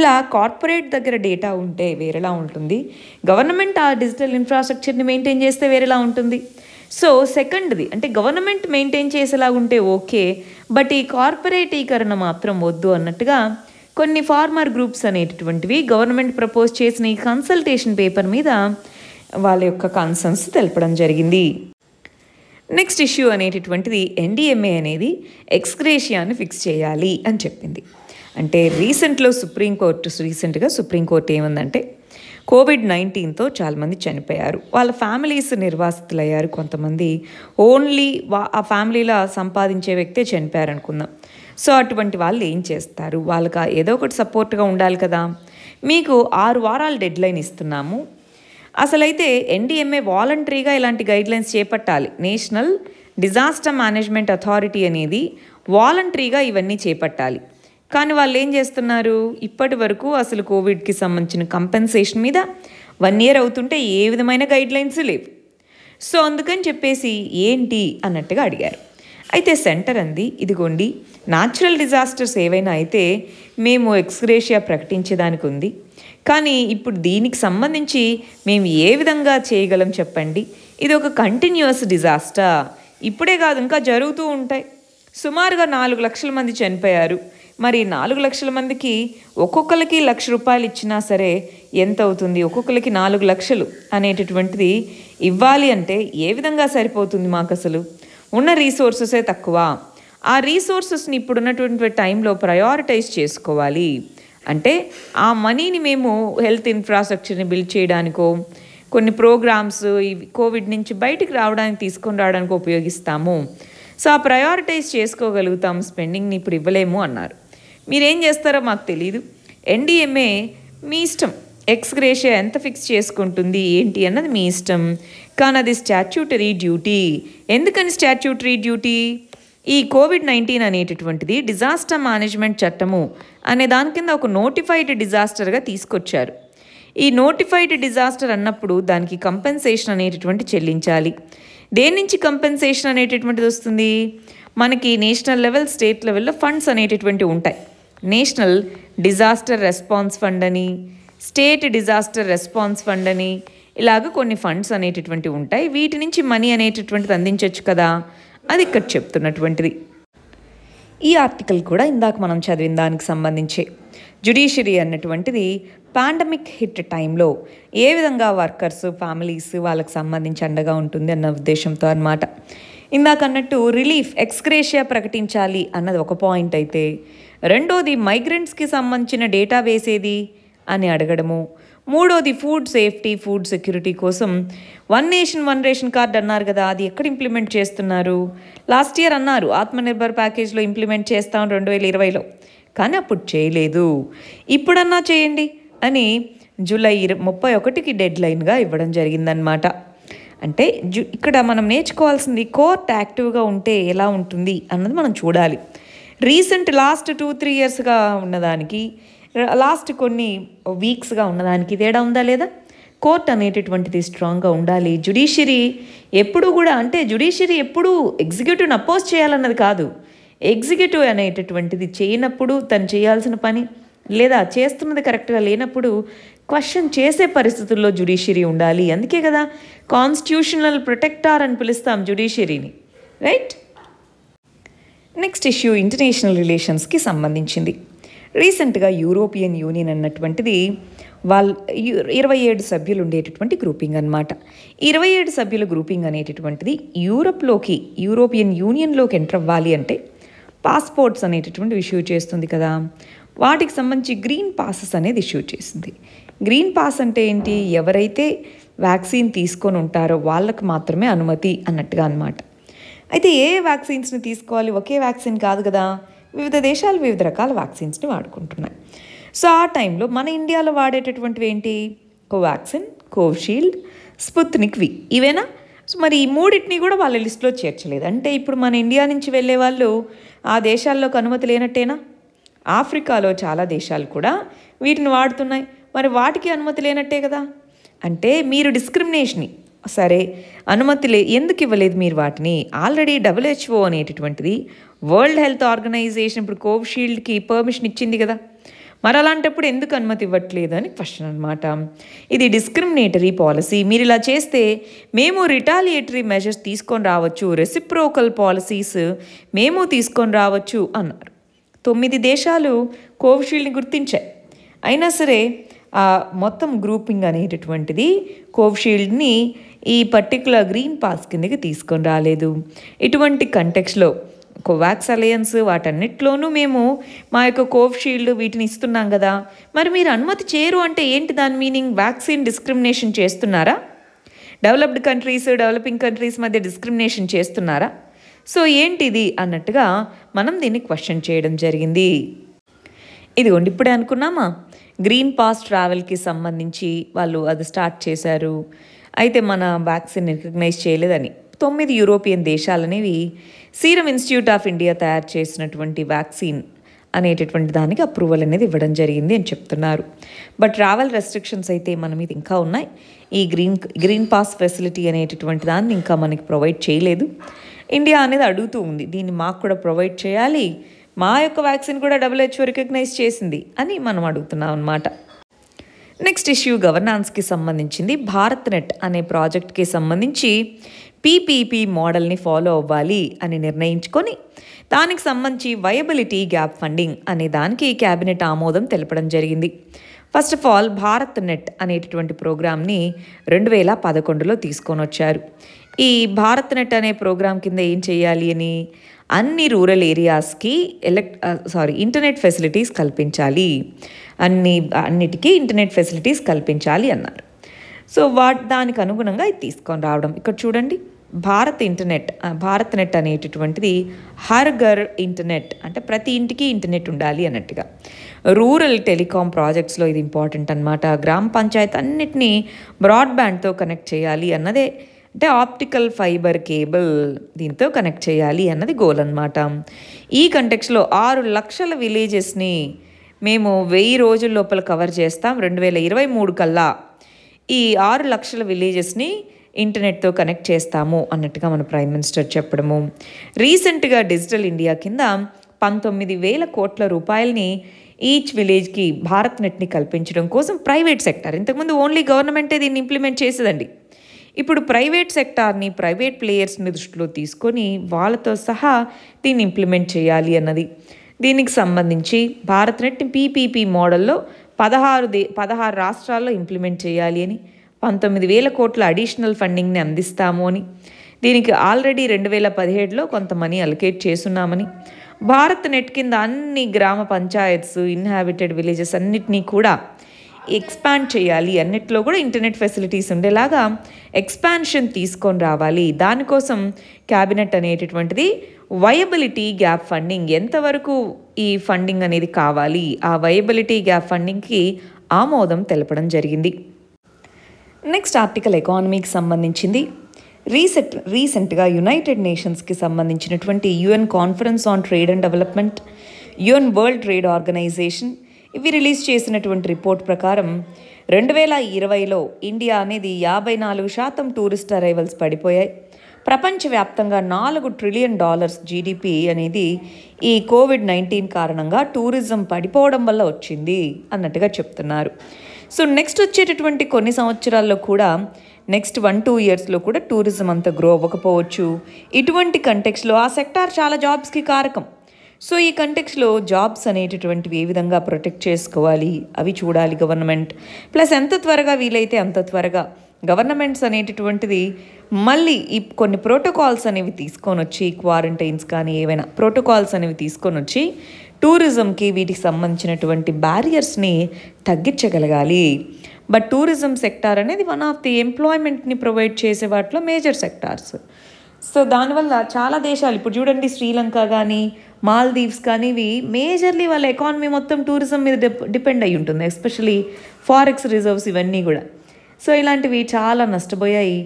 ఇలా కార్పొరేట్ దగ్గర డేటా ఉంటే వేరేలా ఉంటుంది, గవర్నమెంట్ ఆ డిజిటల్ ఇన్ఫ్రాస్ట్రక్చర్ని మెయింటైన్ చేస్తే వేరేలా ఉంటుంది. సో సెకండ్ది అంటే గవర్నమెంట్ మెయింటైన్ చేసేలా ఉంటే ఓకే, బట్ ఈ కార్పొరేటీకరణ మాత్రం వద్దు అన్నట్టుగా కొన్ని ఫార్మర్ గ్రూప్స్ అనేటటువంటివి గవర్నమెంట్ ప్రపోజ్ చేసిన ఈ కన్సల్టేషన్ పేపర్ మీద వాళ్ళ యొక్క కన్సర్న్స్ తెలపడం జరిగింది. నెక్స్ట్ ఇష్యూ అనేటటువంటిది NDMA అనేది ఎక్స్గ్రేషియాను ఫిక్స్ చేయాలి అని చెప్పింది. అంటే రీసెంట్గా సుప్రీంకోర్టు ఏముందంటే COVID-19తో చాలామంది చనిపోయారు, వాళ్ళ ఫ్యామిలీస్ నిర్వాసితులయ్యారు, కొంతమంది ఓన్లీ ఆ ఫ్యామిలీలో సంపాదించే వ్యక్తే చనిపోయారు అనుకుందాం. సో అటువంటి వాళ్ళు ఏం చేస్తారు, వాళ్ళకి ఏదో ఒకటి సపోర్ట్గా ఉండాలి కదా. మీకు 6 వారాలు డెడ్లైన్ ఇస్తున్నాము. అసలైతే NDMA వాలంటరీగా ఇలాంటి గైడ్లైన్స్ చేపట్టాలి. నేషనల్ డిజాస్టర్ మేనేజ్మెంట్ అథారిటీ అనేది వాలంటరీగా ఇవన్నీ చేపట్టాలి. కానీ వాళ్ళు ఏం చేస్తున్నారు, ఇప్పటి వరకు అసలు కోవిడ్కి సంబంధించిన కంపెన్సేషన్ మీద 1 year అవుతుంటే ఏ విధమైన గైడ్లైన్స్ లేవు. సో అందుకని చెప్పేసి ఏంటి అన్నట్టుగా అడిగారు. అయితే సెంటర్ అంది, ఇదిగోండి న్యాచురల్ డిజాస్టర్స్ ఏవైనా అయితే మేము ఎక్స్గ్రేషియా ప్రకటించేదానికి ఉంది, కానీ ఇప్పుడు దీనికి సంబంధించి మేము ఏ విధంగా చేయగలం చెప్పండి. ఇది ఒక కంటిన్యూస్ డిజాస్టర్, ఇప్పుడే కాదు ఇంకా జరుగుతూ ఉంటాయి. సుమారుగా 4 లక్షల మంది చనిపోయారు. మరి 4 లక్షల మందికి ఒక్కొక్కరికి ₹1,00,000 ఇచ్చినా సరే ఎంత అవుతుంది, ఒక్కొక్కరికి 4 లక్షలు అనేటటువంటిది ఇవ్వాలి అంటే ఏ విధంగా సరిపోతుంది, మాకు అసలు ఉన్న రీసోర్సెసే తక్కువ. ఆ రీసోర్సెస్ని ఇప్పుడున్నటువంటి టైంలో ప్రయారిటైజ్ చేసుకోవాలి. అంటే ఆ మనీని మేము హెల్త్ ఇన్ఫ్రాస్ట్రక్చర్ని బిల్డ్ చేయడానికో, కొన్ని ప్రోగ్రామ్స్ కోవిడ్ నుంచి బయటికి రావడానికి తీసుకొని రావడానికి ఉపయోగిస్తాము. సో ఆ ప్రయారిటైజ్ చేసుకోగలుగుతాం స్పెండింగ్ని, ఇప్పుడు ఇవ్వలేము అన్నారు. మీరేం చేస్తారో మాకు తెలీదు, ఎన్డీఎంఏ మీ ఇష్టం, ఎక్స్గ్రేషియా ఎంత ఫిక్స్ చేసుకుంటుంది ఏంటి అన్నది మీ ఇష్టం, కానీ అది స్టాట్యూటరీ డ్యూటీ. ఎందుకని స్టాట్యూటరీ డ్యూటీ? ఈ COVID-19 అనేటటువంటిది డిజాస్టర్ మేనేజ్మెంట్ చట్టము అనే దాని కింద ఒక నోటిఫైడ్ డిజాస్టర్గా తీసుకొచ్చారు. ఈ నోటిఫైడ్ డిజాస్టర్ అన్నప్పుడు దానికి కంపెన్సేషన్ అనేటటువంటి చెల్లించాలి. దేని నుంచి కంపెన్సేషన్ అనేటటువంటిది వస్తుంది? మనకి నేషనల్ లెవెల్, స్టేట్ లెవెల్లో ఫండ్స్ అనేటటువంటివి ఉంటాయి. నేషనల్ డిజాస్టర్ రెస్పాన్స్ ఫండ్ అని, స్టేట్ డిజాస్టర్ రెస్పాన్స్ ఫండ్ అని, ఇలాగ కొన్ని ఫండ్స్ అనేటటువంటివి ఉంటాయి. వీటి నుంచి మనీ అనేటటువంటిది అందించవచ్చు కదా, అది ఇక్కడ చెప్తున్నటువంటిది. ఈ ఆర్టికల్ కూడా ఇందాక మనం చదివిన దానికి సంబంధించి జ్యుడిషియరీ అన్నటువంటిది పాండమిక్ హిట్ టైంలో ఏ విధంగా వర్కర్స్, ఫ్యామిలీస్, వాళ్ళకి సంబంధించి అండగా ఉంటుంది అన్న ఉద్దేశంతో అన్నమాట. ఇందాక అన్నట్టు రిలీఫ్ ఎక్స్గ్రేషియా ప్రకటించాలి అన్నది ఒక పాయింట్ అయితే, రెండోది మైగ్రెంట్స్కి సంబంధించిన డేటాబేస్ ఏది అని అడగడము, మూడోది ఫుడ్ సేఫ్టీ, ఫుడ్ సెక్యూరిటీ కోసం 1 నేషన్ 1 రేషన్ కార్డ్ అన్నారు కదా, అది ఎక్కడ ఇంప్లిమెంట్ చేస్తున్నారు? లాస్ట్ ఇయర్ అన్నారు ఆత్మనిర్భర్ ప్యాకేజ్లో ఇంప్లిమెంట్ చేస్తాం 2020లో, కానీ అప్పుడు చేయలేదు. ఇప్పుడన్నా చేయండి అని జూలై 31కి డెడ్లైన్గా ఇవ్వడం జరిగిందనమాట. అంటే ఇక్కడ మనం నేర్చుకోవాల్సింది కోర్ట్ యాక్టివ్గా ఉంటే ఎలా ఉంటుంది అన్నది మనం చూడాలి. రీసెంట్ లాస్ట్ 2-3 ఇయర్స్గా ఉన్నదానికి, లాస్ట్ కొన్ని వీక్స్గా ఉన్నదానికి తేడా ఉందా లేదా? కోర్ట్ అనేటటువంటిది స్ట్రాంగ్గా ఉండాలి. జ్యుడిషియరీ ఎప్పుడు కూడా, అంటే జ్యుడిషియరీ ఎప్పుడూ ఎగ్జిక్యూటివ్ని అపోజ్ చేయాలన్నది కాదు, ఎగ్జిక్యూటివ్ అనేటటువంటిది చేయనప్పుడు తను చేయాల్సిన పని, లేదా చేస్తున్నది కరెక్ట్గా లేనప్పుడు క్వశ్చన్ చేసే పరిస్థితుల్లో జ్యుడిషియరీ ఉండాలి. అందుకే కదా కాన్స్టిట్యూషనల్ ప్రొటెక్టార్ అని పిలుస్తాం జ్యుడిషియరీని, రైట్? నెక్స్ట్ ఇష్యూ ఇంటర్నేషనల్ రిలేషన్స్కి సంబంధించింది. రీసెంట్గా యూరోపియన్ యూనియన్ అన్నటువంటిది వాళ్ళు 27 సభ్యులు ఉండేటటువంటి గ్రూపింగ్ అనమాట. 27 సభ్యుల గ్రూపింగ్ అనేటటువంటిది యూరప్లోకి, యూరోపియన్ యూనియన్లోకి ఎంటర్ అవ్వాలి అంటే పాస్పోర్ట్స్ అనేటటువంటి ఇష్యూ చేస్తుంది కదా, వాటికి సంబంధించి గ్రీన్ పాసెస్ అనేది ఇష్యూ చేసింది. గ్రీన్ పాస్ అంటే ఏంటి? ఎవరైతే వ్యాక్సిన్ తీసుకొని ఉంటారో వాళ్ళకు మాత్రమే అనుమతి అన్నట్టుగా అనమాట. అయితే ఏ వ్యాక్సిన్స్ని తీసుకోవాలి? ఒకే వ్యాక్సిన్ కాదు కదా, వివిధ దేశాలు వివిధ రకాల వ్యాక్సిన్స్ని వాడుకుంటున్నాయి. సో ఆ టైంలో మన ఇండియాలో వాడేటటువంటివి ఏంటి? కోవాక్సిన్, కోవిషీల్డ్, స్పుత్నిక్ వి, ఇవేనా? మరి ఈ మూడింటిని కూడా వాళ్ళ లిస్టులో చేర్చలేదు. అంటే ఇప్పుడు మన ఇండియా నుంచి వెళ్ళే వాళ్ళు ఆ దేశాల్లోకి అనుమతి లేనట్టేనా? ఆఫ్రికాలో చాలా దేశాలు కూడా వీటిని వాడుతున్నాయి, మరి వాటికి అనుమతి లేనట్టే కదా. అంటే మీరు డిస్క్రిమినేషన్ని, సరే అనుమతి ఎందుకు ఇవ్వలేదు మీరు వాటిని? ఆల్రెడీ WHO అనేటటువంటిది, వరల్డ్ హెల్త్ ఆర్గనైజేషన్ ఇప్పుడు కోవిషీల్డ్కి పర్మిషన్ ఇచ్చింది కదా, మరి అలాంటప్పుడు ఎందుకు అనుమతి ఇవ్వట్లేదు అని క్వశ్చన్ అనమాట. ఇది డిస్క్రిమినేటరీ పాలసీ, మీరు ఇలా చేస్తే మేము రిటాలియేటరీ మెజర్స్ తీసుకొని రావచ్చు, రెసిప్రోకల్ పాలసీస్ మేము తీసుకొని రావచ్చు అన్నారు. 9 దేశాలు కోవిషీల్డ్ని గుర్తించాయి, అయినా సరే మొత్తం గ్రూపింగ్ అనేటటువంటిది కోవిషీల్డ్ని ఈ పర్టికులర్ గ్రీన్ పాస్ కిందకి తీసుకొని రాలేదు. ఇటువంటి కంటెక్స్లో కోవాక్స్ అలయన్స్ వాటన్నిటిలోనూ మేము మా యొక్క కోవిషీల్డ్ వీటిని ఇస్తున్నాం కదా, మరి మీరు అనుమతి చేయరు అంటే ఏంటి దాని మీనింగ్? వ్యాక్సిన్ డిస్క్రిమినేషన్ చేస్తున్నారా? డెవలప్డ్ కంట్రీస్, డెవలపింగ్ కంట్రీస్ మధ్య డిస్క్రిమినేషన్ చేస్తున్నారా? సో ఏంటిది అన్నట్టుగా మనం దీన్ని క్వశ్చన్ చేయడం జరిగింది. ఇదిగోండి ఇప్పుడే అనుకున్నామా గ్రీన్ పాస్ ట్రావెల్కి సంబంధించి వాళ్ళు అది స్టార్ట్ చేశారు, అయితే మన వ్యాక్సిన్ రికగ్నైజ్ చేయలేదని. 9 యూరోపియన్ దేశాలు అనేవి సీరం ఇన్స్టిట్యూట్ ఆఫ్ ఇండియా తయారు చేసినటువంటి వ్యాక్సిన్ అనేటటువంటి దానికి అప్రూవల్ అనేది ఇవ్వడం జరిగింది అని చెప్తున్నారు. బట్ ట్రావెల్ రెస్ట్రిక్షన్స్ అయితే మన మీద ఇంకా ఉన్నాయి. ఈ గ్రీన్ పాస్ ఫెసిలిటీ అనేటటువంటి దాన్ని ఇంకా మనకి ప్రొవైడ్ చేయలేదు. ఇండియా అనేది అడుగుతూ ఉంది దీన్ని మాకు కూడా ప్రొవైడ్ చేయాలి, మా యొక్క వ్యాక్సిన్ కూడా WHO రికగ్నైజ్ చేసింది అని మనం అడుగుతున్నాం అన్నమాట. నెక్స్ట్ ఇష్యూ గవర్నెన్స్కి సంబంధించింది. భారత్నెట్ అనే ప్రాజెక్ట్కి సంబంధించి PPP మోడల్ని ఫాలో అవ్వాలి అని నిర్ణయించుకొని దానికి సంబంధించి వయబిలిటీ గ్యాప్ ఫండింగ్ అనే దానికి క్యాబినెట్ ఆమోదం తెలపడం జరిగింది. First of all Bharat net అనేటటువంటి ప్రోగ్రామ్ని 2011లో తీసుకొని వచ్చారు. ఈ భారత్ నెట్ అనే ప్రోగ్రాం కింద ఏం చేయాలి అని, అన్ని రూరల్ ఏరియాస్కి ఇంటర్నెట్ ఫెసిలిటీస్ కల్పించాలి, అన్నిటికీ ఇంటర్నెట్ ఫెసిలిటీస్ కల్పించాలి అన్నారు. సో దానికి అనుగుణంగా ఇది తీసుకొని రావడం. ఇక్కడ చూడండి భారత్ నెట్ అనేటటువంటిది హర్ ఘర్ ఇంటర్నెట్ అంటే ప్రతి ఇంటికి ఇంటర్నెట్ ఉండాలి అన్నట్టుగా. రూరల్ టెలికాం ప్రాజెక్ట్స్లో ఇది ఇంపార్టెంట్ అనమాట. గ్రామ పంచాయతీ అన్నిటినీ బ్రాడ్బ్యాండ్తో కనెక్ట్ చేయాలి అన్నదే, అంటే ఆప్టికల్ ఫైబర్ కేబుల్ దీంతో కనెక్ట్ చేయాలి అన్నది గోల్ అనమాట. ఈ కంటెక్స్లో 6 లక్షల విలేజెస్ని మేము 1000 రోజుల లోపల కవర్ చేస్తాం 2023 కల్లా. ఈ 6 లక్షల విలేజెస్ని ఇంటర్నెట్తో కనెక్ట్ చేస్తాము అన్నట్టుగా మన ప్రైమ్ మినిస్టర్ చెప్పడము. రీసెంట్గా డిజిటల్ ఇండియా కింద 19,000 కోట్ల రూపాయలని ఈచ్ విలేజ్కి భారత్ నెట్ని కల్పించడం కోసం ప్రైవేట్ సెక్టార్, ఇంతకుముందు ఓన్లీ గవర్నమెంటే దీన్ని ఇంప్లిమెంట్ చేసేదండి, ఇప్పుడు ప్రైవేట్ సెక్టార్ని ప్రైవేట్ ప్లేయర్స్ని దృష్టిలో తీసుకొని వాళ్ళతో సహా దీన్ని ఇంప్లిమెంట్ చేయాలి అన్నది. దీనికి సంబంధించి భారత్నెట్ పీపీపీ మోడల్లో 16 రాష్ట్రాల్లో ఇంప్లిమెంట్ చేయాలి అని, 19,000 కోట్ల అడిషనల్ ఫండింగ్ని అందిస్తాము అని, దీనికి ఆల్రెడీ 2017లో కొంత మనీ అలొకేట్ చేస్తున్నామని, భారత్ నెట్ కింద అన్ని గ్రామ పంచాయత్స్ ఇన్హాబిటెడ్ విలేజెస్ అన్నిటినీ కూడా ఎక్స్పాండ్ చేయాలి, అన్నిట్లో కూడా ఇంటర్నెట్ ఫెసిలిటీస్ ఉండేలాగా ఎక్స్పాన్షన్ తీసుకొని రావాలి. దానికోసం క్యాబినెట్ అనేటటువంటిది వయబిలిటీ గ్యాప్ ఫండింగ్, ఎంతవరకు ఈ ఫండింగ్ అనేది కావాలి, ఆ వయబిలిటీ గ్యాప్ ఫండింగ్కి ఆమోదం తెలపడం జరిగింది. నెక్స్ట్ ఆర్టికల్ ఎకానమీకి సంబంధించింది. రీసెంట్గా యునైటెడ్ నేషన్స్కి సంబంధించినటువంటి UN conference on trade and development, UN world trade organisation ఇవి రిలీజ్ చేసినటువంటి రిపోర్ట్ ప్రకారం 2020లో ఇండియా అనేది 54% టూరిస్ట్ అరైవల్స్ పడిపోయాయి. ప్రపంచవ్యాప్తంగా $4 ట్రిలియన్ జీడిపి అనేది ఈ COVID-19 కారణంగా టూరిజం పడిపోవడం వల్ల వచ్చింది అన్నట్టుగా చెప్తున్నారు. సో నెక్స్ట్ వచ్చేటటువంటి కొన్ని సంవత్సరాల్లో కూడా, నెక్స్ట్ 1-2 ఇయర్స్లో కూడా టూరిజం అంత గ్రో అవ్వకపోవచ్చు. ఇటువంటి కంటెక్స్లో ఆ సెక్టార్ చాలా జాబ్స్కి కారకం. సో ఈ కంటెక్స్లో జాబ్స్ అనేటటువంటివి ఏ విధంగా ప్రొటెక్ట్ చేసుకోవాలి అవి చూడాలి గవర్నమెంట్. ప్లస్ ఎంత త్వరగా వీలైతే అంత త్వరగా గవర్నమెంట్స్ అనేటటువంటిది మళ్ళీ ఈ కొన్ని ప్రోటోకాల్స్ అనేవి తీసుకొని వచ్చి, క్వారంటైన్స్ కానీ ఏవైనా ప్రోటోకాల్స్ అనేవి తీసుకొని వచ్చి టూరిజంకి వీటికి సంబంధించినటువంటి బ్యారియర్స్ని తగ్గించగలగాలి. బట్ టూరిజం సెక్టార్ అనేది వన్ ఆఫ్ ది ఎంప్లాయ్మెంట్ని ప్రొవైడ్ చేసే వాటిలో మేజర్ సెక్టార్స్. సో దానివల్ల చాలా దేశాలు, ఇప్పుడు చూడండి శ్రీలంక కానీ మాల్దీవ్స్ కానీ ఇవి మేజర్లీ వాళ్ళ ఎకానమీ మొత్తం టూరిజం మీద డిపెండ్ అయి ఉంటుంది, ఎస్పెషలీ ఫారెక్స్ రిజర్వ్స్ ఇవన్నీ కూడా. సో ఇలాంటివి చాలా నష్టపోయాయి.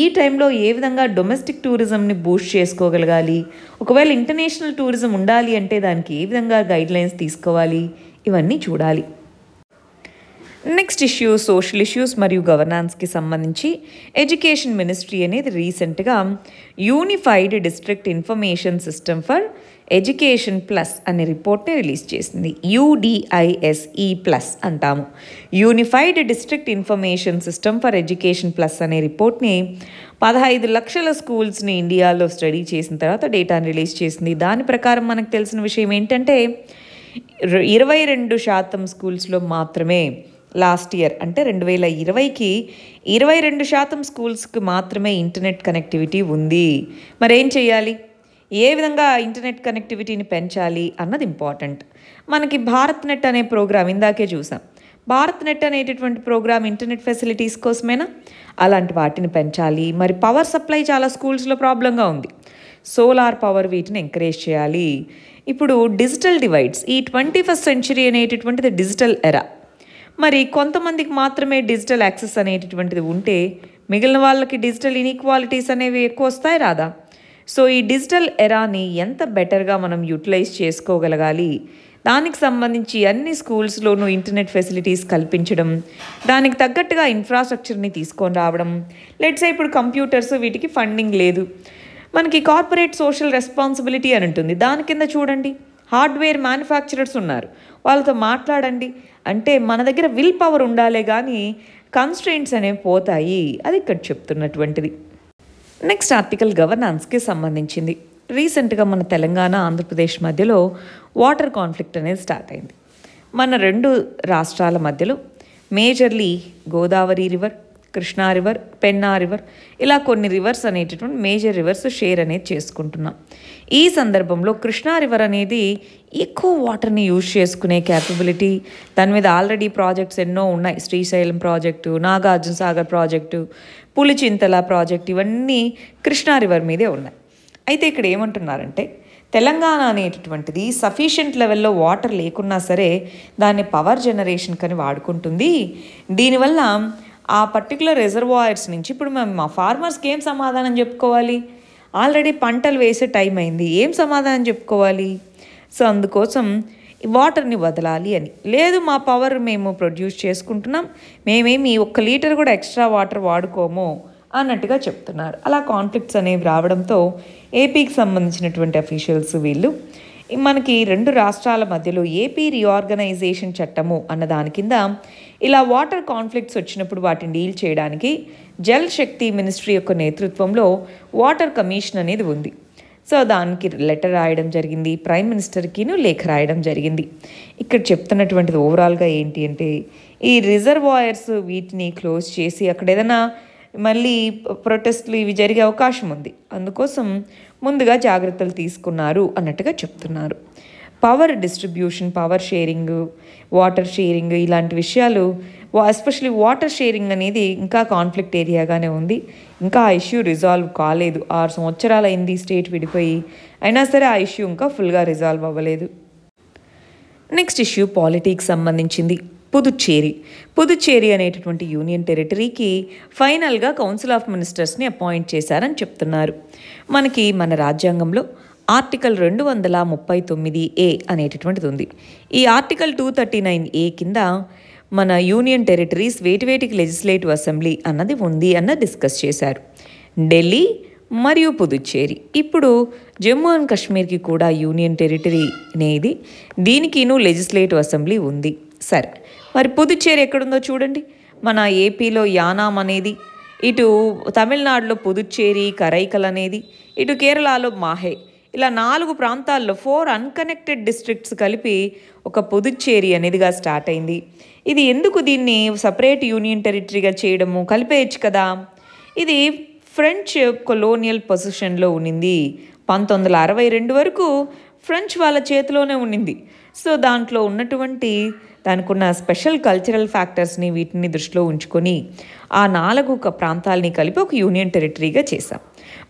ఈ టైంలో ఏ విధంగా డొమెస్టిక్ టూరిజంని బూస్ట్ చేసుకోగలగాలి, ఒకవేళ ఇంటర్నేషనల్ టూరిజం ఉండాలి అంటే దానికి ఏ విధంగా గైడ్లైన్స్ తీసుకోవాలి, ఇవన్నీ చూడాలి. నెక్స్ట్ ఇష్యూ సోషల్ ఇష్యూస్ మరియు గవర్నెన్స్కి సంబంధించి ఎడ్యుకేషన్ మినిస్ట్రీ అనేది రీసెంట్గా unified district information system for education plus అనే రిపోర్ట్ని రిలీజ్ చేసింది. UDISE+ అంటాము. Unified district information system for education plus అనే రిపోర్ట్ని 15 లక్షల స్కూల్స్ని ఇండియాలో స్టడీ చేసిన తర్వాత డేటాను రిలీజ్ చేసింది. దాని ప్రకారం మనకు తెలిసిన విషయం ఏంటంటే 22% స్కూల్స్లో మాత్రమే లాస్ట్ ఇయర్ అంటే 2020కి 22% స్కూల్స్కి మాత్రమే ఇంటర్నెట్ కనెక్టివిటీ ఉంది. మరేం చేయాలి, ఏ విధంగా ఇంటర్నెట్ కనెక్టివిటీని పెంచాలి అన్నది ఇంపార్టెంట్. మనకి భారత్ నెట్ అనే ప్రోగ్రాం ఇందాకే చూసాం. భారత్ నెట్ అనేటటువంటి ప్రోగ్రాం ఇంటర్నెట్ ఫెసిలిటీస్ కోసమేనా, అలాంటి వాటిని పెంచాలి. మరి పవర్ సప్లై చాలా స్కూల్స్లో ప్రాబ్లంగా ఉంది, సోలార్ పవర్ వీటిని ఎంకరేజ్ చేయాలి. ఇప్పుడు డిజిటల్ డివైడ్స్, ఈ 21st సెంచరీ అనేటటువంటిది డిజిటల్ ఎరా. మరి కొంతమందికి మాత్రమే డిజిటల్ యాక్సెస్ అనేటటువంటిది ఉంటే మిగిలిన వాళ్ళకి డిజిటల్ ఇన్ఈక్వాలిటీస్ అనేవి ఎక్కువ వస్తాయి రాదా. సో ఈ డిజిటల్ ఎరాని ఎంత బెటర్గా మనం యూటిలైజ్ చేసుకోగలగాలి, దానికి సంబంధించి అన్ని స్కూల్స్లోనూ ఇంటర్నెట్ ఫెసిలిటీస్ కల్పించడం, దానికి తగ్గట్టుగా ఇన్ఫ్రాస్ట్రక్చర్ని తీసుకొని రావడం. లెట్స్ ఇప్పుడు కంప్యూటర్స్ వీటికి ఫండింగ్ లేదు, మనకి కార్పొరేట్ సోషల్ రెస్పాన్సిబిలిటీ అని ఉంటుంది, దాని కింద చూడండి హార్డ్వేర్ మ్యానుఫ్యాక్చరర్స్ ఉన్నారు, వాళ్ళతో మాట్లాడండి. అంటే మన దగ్గర విల్ పవర్ ఉండాలే కానీ కన్స్ట్రెయింట్స్ అనేవి పోతాయి, అది ఇక్కడ చెప్తున్నటువంటిది. నెక్స్ట్ ఆర్టికల్ గవర్నెన్స్కి సంబంధించింది. రీసెంట్గా మన తెలంగాణ ఆంధ్రప్రదేశ్ మధ్యలో వాటర్ కాన్ఫ్లిక్ట్ అనేది స్టార్ట్ అయింది. మన రెండు రాష్ట్రాల మధ్యలో majorly Godavari river, Krishna river, Penna river, ఇలా కొన్ని రివర్స్ అనేటటువంటి మేజర్ రివర్స్ షేర్ అనేది చేసుకుంటున్నాం. ఈ సందర్భంలో కృష్ణా రివర్ అనేది ఎక్కువ వాటర్ని యూజ్ చేసుకునే క్యాపబిలిటీ, దాని మీద ఆల్రెడీ ప్రాజెక్ట్స్ ఎన్నో ఉన్నాయి. Srisailam project, Nagarjuna Sagar project, Pulichintala project, ఇవన్నీ కృష్ణా రివర్ మీదే ఉన్నాయి. అయితే ఇక్కడ ఏమంటున్నారంటే తెలంగాణ అనేటటువంటిది సఫిషియంట్ లెవెల్లో వాటర్ లేకున్నా సరే దాన్ని పవర్ జనరేషన్ కని వాడుకుంటుంది. దీనివల్ల ఆ పర్టికులర్ రిజర్వాయర్స్ నుంచి ఇప్పుడు మేము మా ఫార్మర్స్కి ఏం సమాధానం చెప్పుకోవాలి? ఆల్రెడీ పంటలు వేసే టైం అయింది, ఏం సమాధానం చెప్పుకోవాలి? సో అందుకోసం వాటర్ని వదలాలి అని, లేదు మా పవర్ మేము ప్రొడ్యూస్ చేసుకుంటున్నాం, మేమేమి 1 లీటర్ కూడా ఎక్స్ట్రా వాటర్ వాడుకోము అన్నట్టుగా చెప్తున్నారు. అలా కాన్ఫ్లిక్ట్స్ అనేవి రావడంతో ఏపీకి సంబంధించినటువంటి అఫీషియల్స్ వీళ్ళు మనకి 2 రాష్ట్రాల మధ్యలో ఏపీ రీఆర్గనైజేషన్ చట్టము అన్న దాని కింద ఇలా వాటర్ కాన్ఫ్లిక్ట్స్ వచ్చినప్పుడు వాటిని డీల్ చేయడానికి జల్ శక్తి మినిస్ట్రీ యొక్క నేతృత్వంలో వాటర్ కమిషన్ అనేది ఉంది. సో దానికి లెటర్ రాయడం జరిగింది, ప్రైమ్ మినిస్టర్కిను లేఖ రాయడం జరిగింది. ఇక్కడ చెప్తున్నటువంటిది ఓవరాల్గా ఏంటి అంటే ఈ రిజర్వాయర్స్ వీటిని క్లోజ్ చేసి అక్కడ ఏదైనా మళ్ళీ ప్రొటెస్ట్లు ఇవి జరిగే అవకాశం ఉంది, అందుకోసం ముందుగా జాగ్రత్తలు తీసుకున్నారు అన్నట్టుగా చెప్తున్నారు. Power distribution, power sharing, water sharing ఇలాంటి విషయాలు, ఎస్పెషలీ వాటర్ షేరింగ్ అనేది ఇంకా కాన్ఫ్లిక్ట్ ఏరియాగానే ఉంది. ఇంకా ఆ ఇష్యూ రిజాల్వ్ కాలేదు. 6 సంవత్సరాలు అయింది స్టేట్ విడిపోయి, అయినా సరే ఆ ఇష్యూ ఇంకా ఫుల్గా రిజాల్వ్ అవ్వలేదు. నెక్స్ట్ ఇష్యూ పాలిటిక్స్ సంబంధించింది. పుదుచ్చేరి అనేటటువంటి యూనియన్ టెరిటరీకి ఫైనల్గా కౌన్సిల్ ఆఫ్ మినిస్టర్స్ని అపాయింట్ చేశారని చెప్తున్నారు. మనకి మన రాజ్యాంగంలో ఆర్టికల్ 239A అనేటటువంటిది ఉంది. ఈ ఆర్టికల్ 239A కింద మన యూనియన్ టెరిటరీస్ వేటివేటికి లెజిస్లేటివ్ అసెంబ్లీ అన్నది ఉంది అన్న డిస్కస్ చేశారు. ఢిల్లీ మరియు పుదుచ్చేరి, ఇప్పుడు జమ్మూ అండ్ కాశ్మీర్కి కూడా యూనియన్ టెరిటరీ అనేది, దీనికిను లెజిస్లేటివ్ అసెంబ్లీ ఉంది. సరే, మరి పుదుచ్చేరి ఎక్కడుందో చూడండి. మన ఏపీలో యానాం అనేది, ఇటు తమిళనాడులో పుదుచ్చేరి, కరైకల్ అనేది, ఇటు కేరళలో మాహే, ఇలా 4 ప్రాంతాల్లో 4 అన్కనెక్టెడ్ డిస్ట్రిక్ట్స్ కలిపి ఒక పుదుచ్చేరి అనేదిగా స్టార్ట్ అయింది. ఇది ఎందుకు దీన్ని సపరేట్ యూనియన్ టెరిటరీగా చేయడము, కలిపేయచ్చు కదా. ఇది ఫ్రెంచ్ కొలోనియల్ పొజిషన్లో ఉన్నింది, 1962 వరకు ఫ్రెంచ్ వాళ్ళ చేతిలోనే ఉన్నింది. సో దాంట్లో ఉన్నటువంటి దానికున్న స్పెషల్ కల్చరల్ ఫ్యాక్టర్స్ని వీటిని దృష్టిలో ఉంచుకొని ఆ 4 ప్రాంతాలని కలిపి ఒక యూనియన్ టెరిటరీగా చేశాం.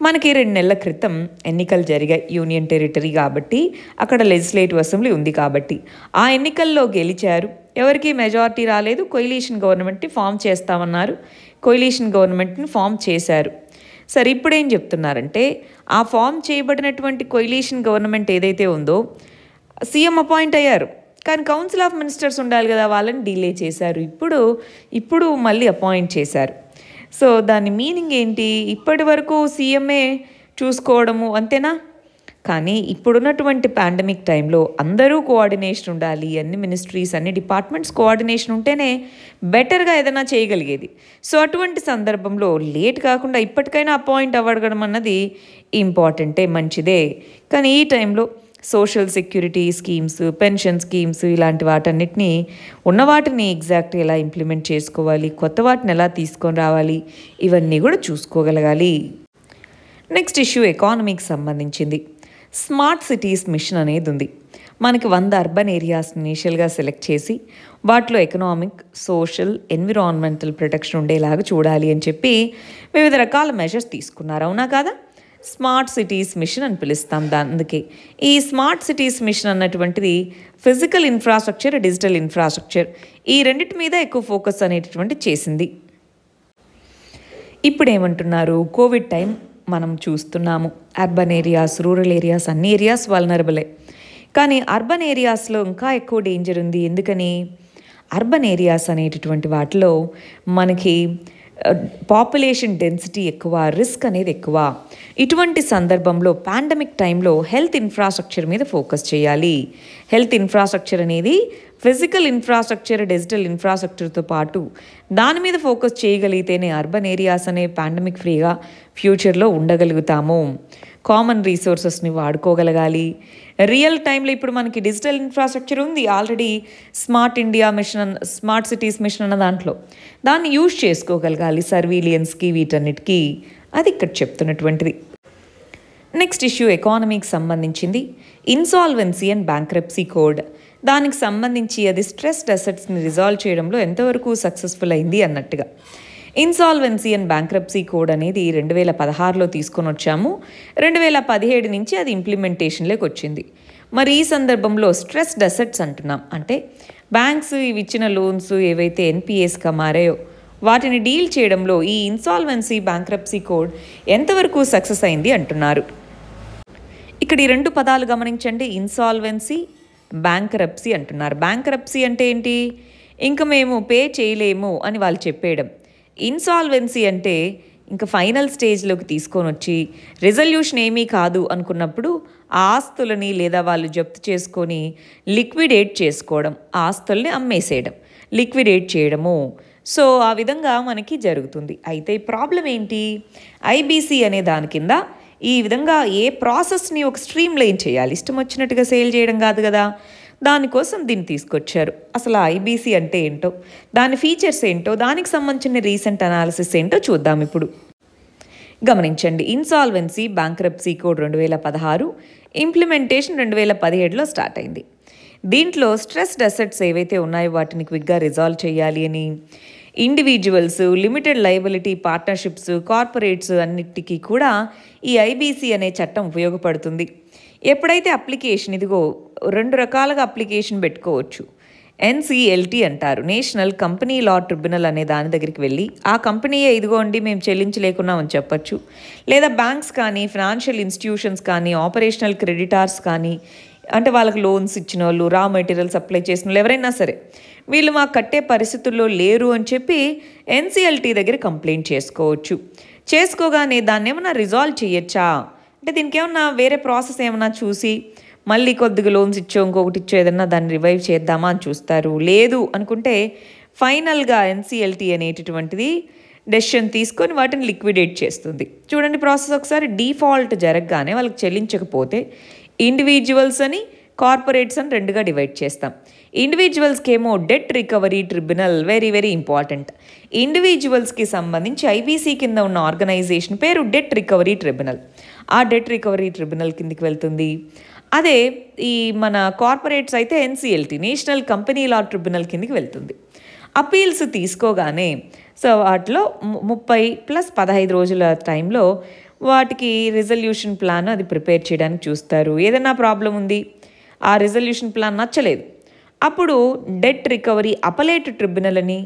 మనకి 2 నెలల క్రితం ఎన్నికలు జరిగాయి, యూనియన్ టెరిటరీ కాబట్టి అక్కడ లెజిస్లేటివ్ అసెంబ్లీ ఉంది కాబట్టి. ఆ ఎన్నికల్లో గెలిచారు, ఎవరికి మెజారిటీ రాలేదు, కోయిలీషన్ గవర్నమెంట్ని ఫామ్ చేస్తామన్నారు, కోయిలీషన్ గవర్నమెంట్ని ఫామ్ చేశారు. సరే, ఇప్పుడేం చెప్తున్నారంటే ఆ ఫామ్ చేయబడినటువంటి కోయిలీషన్ గవర్నమెంట్ ఏదైతే ఉందో సీఎం అపాయింట్ అయ్యారు, కానీ కౌన్సిల్ ఆఫ్ మినిస్టర్స్ ఉండాలి కదా, వాళ్ళని డిలే చేశారు, ఇప్పుడు మళ్ళీ అపాయింట్ చేశారు. సో దాని మీనింగ్ ఏంటి? ఇప్పటి వరకు సీఎంఏ చూసుకోవడము అంతేనా? కానీ ఇప్పుడున్నటువంటి పాండమిక్ టైంలో అందరూ కోఆర్డినేషన్ ఉండాలి, అన్ని మినిస్ట్రీస్, అన్ని డిపార్ట్మెంట్స్ కోఆర్డినేషన్ ఉంటేనే బెటర్గా ఏదైనా చేయగలిగేది. సో అటువంటి సందర్భంలో లేట్ కాకుండా ఇప్పటికైనా అపాయింట్ అవ్వడం అన్నది ఇంపార్టెంటే, మంచిదే. కానీ ఈ టైంలో social security schemes, pension schemes ఇలాంటి వాటన్నిటినీ, ఉన్న వాటిని ఎగ్జాక్ట్ ఎలా ఇంప్లిమెంట్ చేసుకోవాలి, కొత్త వాటిని ఎలా తీసుకొని రావాలి, ఇవన్నీ కూడా చూసుకోగలగాలి. నెక్స్ట్ ఇష్యూ ఎకానమీకి సంబంధించింది. స్మార్ట్ సిటీస్ మిషన్ అనేది ఉంది. మనకి 100 అర్బన్ ఏరియాస్ ఇనీషియల్గా సెలెక్ట్ చేసి వాటిలో ఎకనామిక్, సోషల్, ఎన్విరాన్మెంటల్ ప్రొటెక్షన్ ఉండేలాగా చూడాలి అని చెప్పి వివిధ రకాల మెజర్స్ తీసుకున్నారు, అవునా కదా? స్మార్ట్ సిటీస్ మిషన్ అని పిలుస్తాం దాని. అందుకే ఈ స్మార్ట్ సిటీస్ మిషన్ అన్నటువంటిది ఫిజికల్ ఇన్ఫ్రాస్ట్రక్చర్, డిజిటల్ ఇన్ఫ్రాస్ట్రక్చర్, ఈ రెండింటి మీద ఎక్కువ ఫోకస్ అనేటటువంటి చేసింది. ఇప్పుడు ఏమంటున్నారు, కోవిడ్ టైం మనం చూస్తున్నాము, అర్బన్ ఏరియాస్, రూరల్ ఏరియాస్, అన్ని ఏరియాస్ వల్నరబులే. కానీ అర్బన్ ఏరియాస్లో ఇంకా ఎక్కువ డేంజర్ ఉంది. ఎందుకని? అర్బన్ ఏరియాస్ అనేటటువంటి వాటిలో మనకి పాపులేషన్ డెన్సిటీ ఎక్కువ, రిస్క్ అనేది ఎక్కువ. ఇటువంటి సందర్భంలో పాండమిక్ టైంలో హెల్త్ ఇన్ఫ్రాస్ట్రక్చర్ మీద ఫోకస్ చేయాలి. హెల్త్ ఇన్ఫ్రాస్ట్రక్చర్ అనేది ఫిజికల్ ఇన్ఫ్రాస్ట్రక్చర్, డిజిటల్ ఇన్ఫ్రాస్ట్రక్చర్తో పాటు దాని మీద ఫోకస్ చేయగలిగితేనే అర్బన్ ఏరియాస్ అనే పాండమిక్ ఫ్రీగా ఫ్యూచర్లో ఉండగలుగుతాము. కామన్ రీసోర్సెస్ని వాడుకోగలగాలి. రియల్ టైంలో ఇప్పుడు మనకి డిజిటల్ ఇన్ఫ్రాస్ట్రక్చర్ ఉంది already. Smart India mission, smart cities mission అన్న దాంట్లో దాన్ని యూజ్ చేసుకోగలగాలి సర్వీలియన్స్కి, వీటన్నిటికీ. అది ఇక్కడ చెప్తున్నటువంటిది. నెక్స్ట్ ఇష్యూ ఎకానమీకి సంబంధించింది, ఇన్సాల్వెన్సీ అండ్ బ్యాంక్రప్సీ కోడ్. దానికి సంబంధించి అది స్ట్రెస్డ్ అసెట్స్ని రిజాల్వ్ చేయడంలో ఎంతవరకు సక్సెస్ఫుల్ అయింది అన్నట్టుగా. ఇన్సాల్వెన్సీ అండ్ బ్యాంక్రప్సీ కోడ్ అనేది 2016లో తీసుకొని వచ్చాము. 2017 నుంచి అది ఇంప్లిమెంటేషన్లోకి వచ్చింది. మరి ఈ సందర్భంలో స్ట్రెస్డ్ అసెట్స్ అంటున్నాం అంటే బ్యాంక్స్ ఇవి ఇచ్చిన లోన్స్ ఏవైతే ఎన్పిఎస్గా మారాయో వాటిని డీల్ చేయడంలో ఈ ఇన్సాల్వెన్సీ బ్యాంక్రప్సీ కోడ్ ఎంతవరకు సక్సెస్ అయింది అంటున్నారు. ఇక్కడ ఈ రెండు పదాలు గమనించండి, ఇన్సాల్వెన్సీ, బ్యాంక్రప్సీ అంటున్నారు. బ్యాంక్రప్సీ అంటే ఏంటి? ఇంకా మేము పే చేయలేము అని వాళ్ళు చెప్పేయడం. ఇన్సాల్వెన్సీ అంటే ఇంకా ఫైనల్ స్టేజ్లోకి తీసుకొని వచ్చి రిజల్యూషన్ ఏమీ కాదు అనుకున్నప్పుడు ఆస్తులని లేదా వాళ్ళు జప్తు చేసుకొని లిక్విడేట్ చేసుకోవడం, ఆస్తుల్ని అమ్మేసేయడం, లిక్విడేట్ చేయడము. సో ఆ విధంగా మనకి జరుగుతుంది. అయితే ప్రాబ్లం ఏంటి, ఐబీసీ అనే దాని కింద ఈ విధంగా ఏ ప్రాసెస్ని ఒక స్ట్రీమ్ లైన్ చేయాలి, ఇష్టం వచ్చినట్టుగా సేల్ చేయడం కాదు కదా. దానికోసం దీన్ని తీసుకొచ్చారు. అసలు ఐబీసీ అంటే ఏంటో, దాని ఫీచర్స్ ఏంటో, దానికి సంబంధించిన రీసెంట్ అనాలిసిస్ ఏంటో చూద్దాం ఇప్పుడు. గమనించండి, ఇన్సాల్వెన్సీ బ్యాంక్రప్సీ కోడ్ 2016, ఇంప్లిమెంటేషన్ 2017లో స్టార్ట్ అయింది. దీంట్లో స్ట్రెస్డ్ అసెట్స్ ఏవైతే ఉన్నాయో వాటిని క్విక్గా రిజాల్వ్ చేయాలి అని, individuals, limited liability partnerships, corporates అన్నిటికీ కూడా ఈ ఐబీసీ అనే చట్టం ఉపయోగపడుతుంది. ఎప్పుడైతే అప్లికేషన్, ఇదిగో రెండు రకాలుగా అప్లికేషన్ పెట్టుకోవచ్చు. ఎన్సీఎల్టీ అంటారు, నేషనల్ కంపెనీ లా ట్రిబ్యునల్ అనే దాని దగ్గరికి వెళ్ళి ఆ కంపెనీయే ఇదిగోండి మేము చెల్లించలేకున్నామని చెప్పచ్చు. లేదా బ్యాంక్స్ కానీ, ఫినాన్షియల్ ఇన్స్టిట్యూషన్స్ కానీ, ఆపరేషనల్ క్రెడిటార్స్ కానీ, అంటే వాళ్ళకి లోన్స్ ఇచ్చిన వాళ్ళు, రా మెటీరియల్ సప్లై చేసిన వాళ్ళు ఎవరైనా సరే వీళ్ళు మాకు కట్టే పరిస్థితుల్లో లేరు అని చెప్పి ఎన్సీఎల్టీ దగ్గర కంప్లైంట్ చేసుకోవచ్చు. చేసుకోగానే దాన్ని ఏమన్నా రిజాల్వ్ చేయొచ్చా అంటే దీనికి ఏమన్నా వేరే ప్రాసెస్ ఏమన్నా చూసి మళ్ళీ కొద్దిగా లోన్స్ ఇచ్చో ఇంకొకటి ఇచ్చో ఏదన్నా దాన్ని రివైవ్ చేద్దామా అని చూస్తారు. లేదు అనుకుంటే ఫైనల్గా ఎన్సీఎల్టీ అనేటటువంటిది డెసిషన్ తీసుకొని వాటిని లిక్విడేట్ చేస్తుంది. చూడండి ప్రాసెస్ ఒకసారి. డిఫాల్ట్ జరగగానే వాళ్ళకి చెల్లించకపోతే ఇండివిజువల్స్ అని, కార్పొరేట్స్ అని రెండుగా డివైడ్ చేస్తాం. ఇండివిజువల్స్కి ఏమో debt recovery tribunal, very very important. ఇండివిజువల్స్కి సంబంధించి ఐబీసీ కింద ఉన్న ఆర్గనైజేషన్ పేరు డెట్ రికవరీ ట్రిబ్యునల్. ఆ డెట్ రికవరీ ట్రిబ్యునల్ కిందికి వెళ్తుంది. అదే ఈ మన కార్పొరేట్స్ అయితే NCLT, national company law tribunal కిందికి వెళ్తుంది. అపీల్స్ తీసుకోగానే సో వాటిలో 30 + 15 రోజుల టైంలో వాటికి రిజల్యూషన్ ప్లాన్ అది ప్రిపేర్ చేయడానికి చూస్తారు. ఏదైనా ప్రాబ్లం ఉంది, ఆ రిజల్యూషన్ ప్లాన్ నచ్చలేదు, అప్పుడు డెట్ రికవరీ అపలేట్ ట్రిబ్యునల్ అని,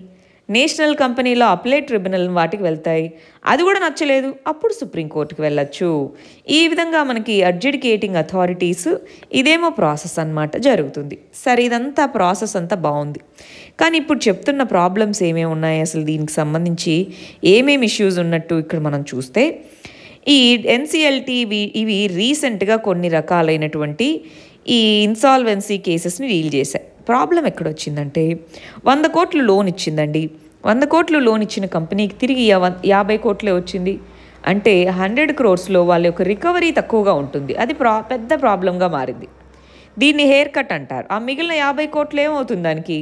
నేషనల్ కంపెనీలో అపలేట్ ట్రిబ్యునల్ వాటికి వెళ్తాయి. అది కూడా నచ్చలేదు అప్పుడు సుప్రీంకోర్టుకి వెళ్ళచ్చు. ఈ విధంగా మనకి అడ్జుడికేటింగ్ అథారిటీస్, ఇదేమో ప్రాసెస్ అన్నమాట జరుగుతుంది. సరే, ఇదంతా ప్రాసెస్ అంతా బాగుంది, కానీ ఇప్పుడు చెప్తున్న ప్రాబ్లమ్స్ ఏమేమి ఉన్నాయి, అసలు దీనికి సంబంధించి ఏమేమి ఇష్యూస్ ఉన్నట్టు ఇక్కడ మనం చూస్తే ఈ ఎన్సీఎల్టీ ఇవి రీసెంట్గా కొన్ని రకాలైనటువంటి ఈ ఇన్సాల్వెన్సీ కేసెస్ని డీల్ చేశాయి. ప్రాబ్లం ఎక్కడొచ్చిందంటే 100 కోట్లు లోన్ ఇచ్చిందండి. 100 కోట్లు లోన్ ఇచ్చిన కంపెనీకి తిరిగి 50 కోట్లే వచ్చింది. అంటే 100 crores వాళ్ళ యొక్క రికవరీ తక్కువగా ఉంటుంది. అది పెద్ద ప్రాబ్లంగా మారింది. దీన్ని హెయిర్ కట్ అంటారు. ఆ మిగిలిన 50 కోట్లు ఏమవుతుంది, దానికి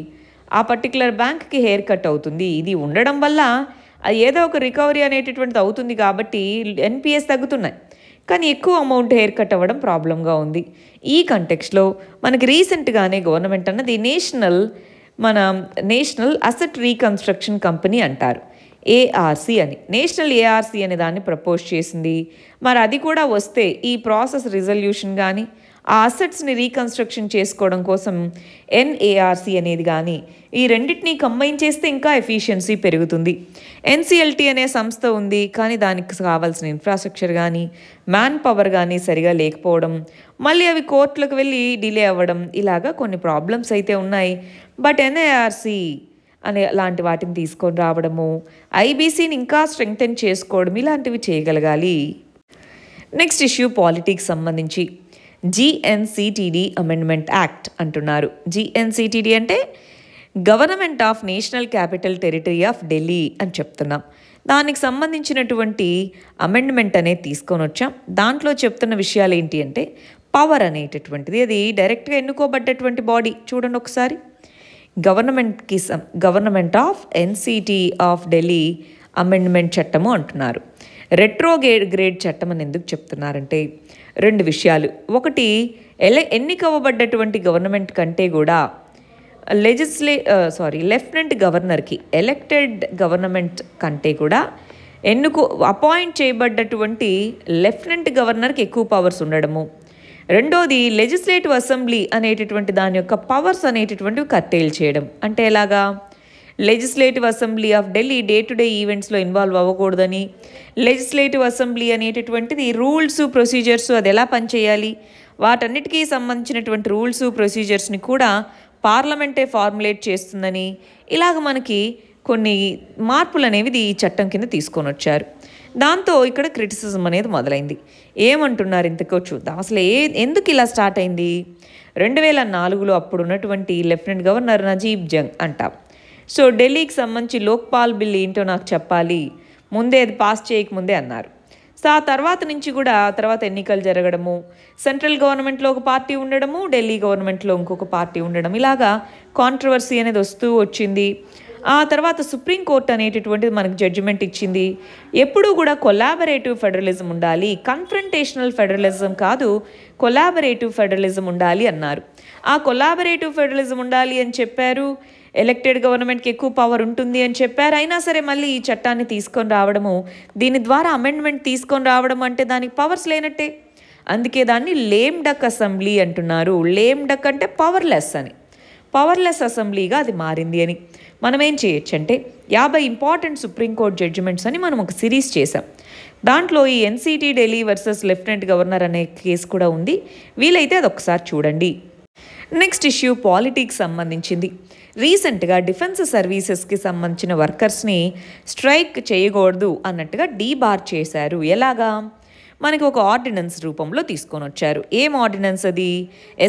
ఆ పర్టికులర్ బ్యాంక్కి హెయిర్ కట్ అవుతుంది. ఇది ఉండడం వల్ల ఏదో ఒక రికవరీ అనేటటువంటిది అవుతుంది కాబట్టి ఎన్పిఎస్ తగ్గుతున్నాయి, కానీ ఎక్కువ అమౌంట్ హెయిర్ కట్ అవ్వడం ప్రాబ్లంగా ఉంది. ఈ కంటెక్స్లో మనకి రీసెంట్గానే గవర్నమెంట్ అన్నది నేషనల్ అసెట్ రీకన్స్ట్రక్షన్ కంపెనీ అంటారు, ఏఆర్సీ అని, నేషనల్ ఏఆర్సీ అనే దాన్ని ప్రపోజ్ చేసింది. మరి అది కూడా వస్తే ఈ ప్రాసెస్ రిజల్యూషన్ కానీ, ఆ అసెట్స్ని రీకన్స్ట్రక్షన్ చేసుకోవడం కోసం ఎన్ఏఆర్సీ అనేది కానీ, ఈ రెండింటినీ కంబైన్ చేస్తే ఇంకా ఎఫిషియన్సీ పెరుగుతుంది. ఎన్సీఎల్టీ అనే సంస్థ ఉంది, కానీ దానికి కావాల్సిన ఇన్ఫ్రాస్ట్రక్చర్ కానీ, మ్యాన్ పవర్ కానీ సరిగా లేకపోవడం, మళ్ళీ అవి కోర్టులకు వెళ్ళి డిలే అవ్వడం, ఇలాగా కొన్ని ప్రాబ్లమ్స్ అయితే ఉన్నాయి. బట్ ఎన్ఏఆర్సీ అనే లాంటి వాటిని తీసుకొని రావడము, ఐబీసీని ఇంకా స్ట్రెంగ్తెన్ చేసుకోవడం, ఇలాంటివి చేయగలగాలి. నెక్స్ట్ ఇష్యూ పాలిటిక్స్ సంబంధించి జిఎన్సిటీడీ అమెండ్మెంట్ యాక్ట్ అంటున్నారు. జిఎన్సిటీడీ అంటే government of national capital territory of Delhi అని చెప్తున్నాం. దానికి సంబంధించినటువంటి అమెండ్మెంట్ అనేది తీసుకొని వచ్చాం. దాంట్లో చెప్తున్న విషయాలు ఏంటి అంటే పవర్ అనేటటువంటిది అది డైరెక్ట్గా ఎన్నుకోబడ్డటువంటి బాడీ. చూడండి ఒకసారి గవర్నమెంట్కి government of NCT of Delhi amendment చట్టము అంటున్నారు. రెట్రోగ్రేడ్ చట్టం అని ఎందుకు చెప్తున్నారంటే రెండు విషయాలు. ఒకటి ఎన్నికవ్వబడ్డటువంటి గవర్నమెంట్ కంటే కూడా లెఫ్టినెంట్ గవర్నర్కి ఎలక్టెడ్ గవర్నమెంట్ కంటే కూడా అపాయింట్ చేయబడ్డటువంటి లెఫ్టినెంట్ గవర్నర్కి ఎక్కువ పవర్స్ ఉండడము. రెండోది లెజిస్లేటివ్ అసెంబ్లీ అనేటటువంటి దాని యొక్క పవర్స్ అనేటటువంటివి కట్టేలు చేయడం. అంటే ఎలాగా legislative assembly of Delhi day to day ఈవెంట్స్లో ఇన్వాల్వ్ అవ్వకూడదని, లెజిస్లేటివ్ అసెంబ్లీ అనేటటువంటిది రూల్స్ ప్రొసీజర్స్ అది ఎలా పనిచేయాలి వాటన్నిటికీ సంబంధించినటువంటి రూల్స్ ప్రొసీజర్స్ని కూడా పార్లమెంటే ఫార్ములేట్ చేస్తుందని, ఇలాగ మనకి కొన్ని మార్పులు అనేవి ఈ చట్టం కింద తీసుకొని వచ్చారు. దాంతో ఇక్కడ క్రిటిసిజం అనేది మొదలైంది. ఏమంటున్నారు ఇంతకో చూద్దాం. అసలు ఎందుకు ఇలా స్టార్ట్ అయింది? 2004లో అప్పుడు ఉన్నటువంటి లెఫ్టినెంట్ గవర్నర్ నజీబ్ జంగ్ అంటాం. సో ఢిల్లీకి సంబంధించి లోక్పాల్ బిల్ ఏంటో నాకు చెప్పాలి, ముందే అది పాస్ చేయకముందే అన్నారు. సో ఆ తర్వాత నుంచి కూడా తర్వాత ఎన్నికలు జరగడము, సెంట్రల్ గవర్నమెంట్లో ఒక పార్టీ ఉండడము, ఢిల్లీ గవర్నమెంట్లో ఇంకొక పార్టీ ఉండడం, ఇలాగా కాంట్రవర్సీ అనేది వస్తూ వచ్చింది. ఆ తర్వాత సుప్రీంకోర్టు అనేటటువంటిది మనకు జడ్జిమెంట్ ఇచ్చింది, ఎప్పుడూ కూడా కొలాబరేటివ్ ఫెడరలిజం ఉండాలి, కన్ఫ్రంటేషనల్ ఫెడరలిజం కాదు కొలాబరేటివ్ ఫెడరలిజం ఉండాలి అన్నారు. ఆ కొలాబరేటివ్ ఫెడరలిజం ఉండాలి అని చెప్పారు, ఎలక్టెడ్ గవర్నమెంట్కి ఎక్కువ పవర్ ఉంటుంది అని చెప్పారు. అయినా సరే మళ్ళీ ఈ చట్టాన్ని తీసుకొని రావడము, దీని ద్వారా అమెండ్మెంట్ తీసుకొని రావడం అంటే దానికి పవర్స్ లేనట్టే. అందుకే దాన్ని లేమ్ డక్ అసెంబ్లీ అంటున్నారు. లేమ్ డక్ అంటే పవర్లెస్ అని, పవర్లెస్ అసెంబ్లీగా అది మారింది అని. మనం ఏం చేయొచ్చు అంటే 50 ఇంపార్టెంట్ సుప్రీంకోర్టు జడ్జిమెంట్స్ అని మనం ఒక సిరీస్ చేసాం. దాంట్లో ఈ NCT Delhi versus lieutenant governor అనే కేసు కూడా ఉంది, వీలైతే అది ఒకసారి చూడండి. నెక్స్ట్ ఇష్యూ పాలిటీకి సంబంధించింది. రీసెంట్గా డిఫెన్స్ సర్వీసెస్కి సంబంధించిన వర్కర్స్ని స్ట్రైక్ చేయకూడదు అన్నట్టుగా డీబార్ చేశారు. ఎలాగా మనకి ఒక ఆర్డినెన్స్ రూపంలో తీసుకొని వచ్చారు. ఏం ఆర్డినెన్స్ అది?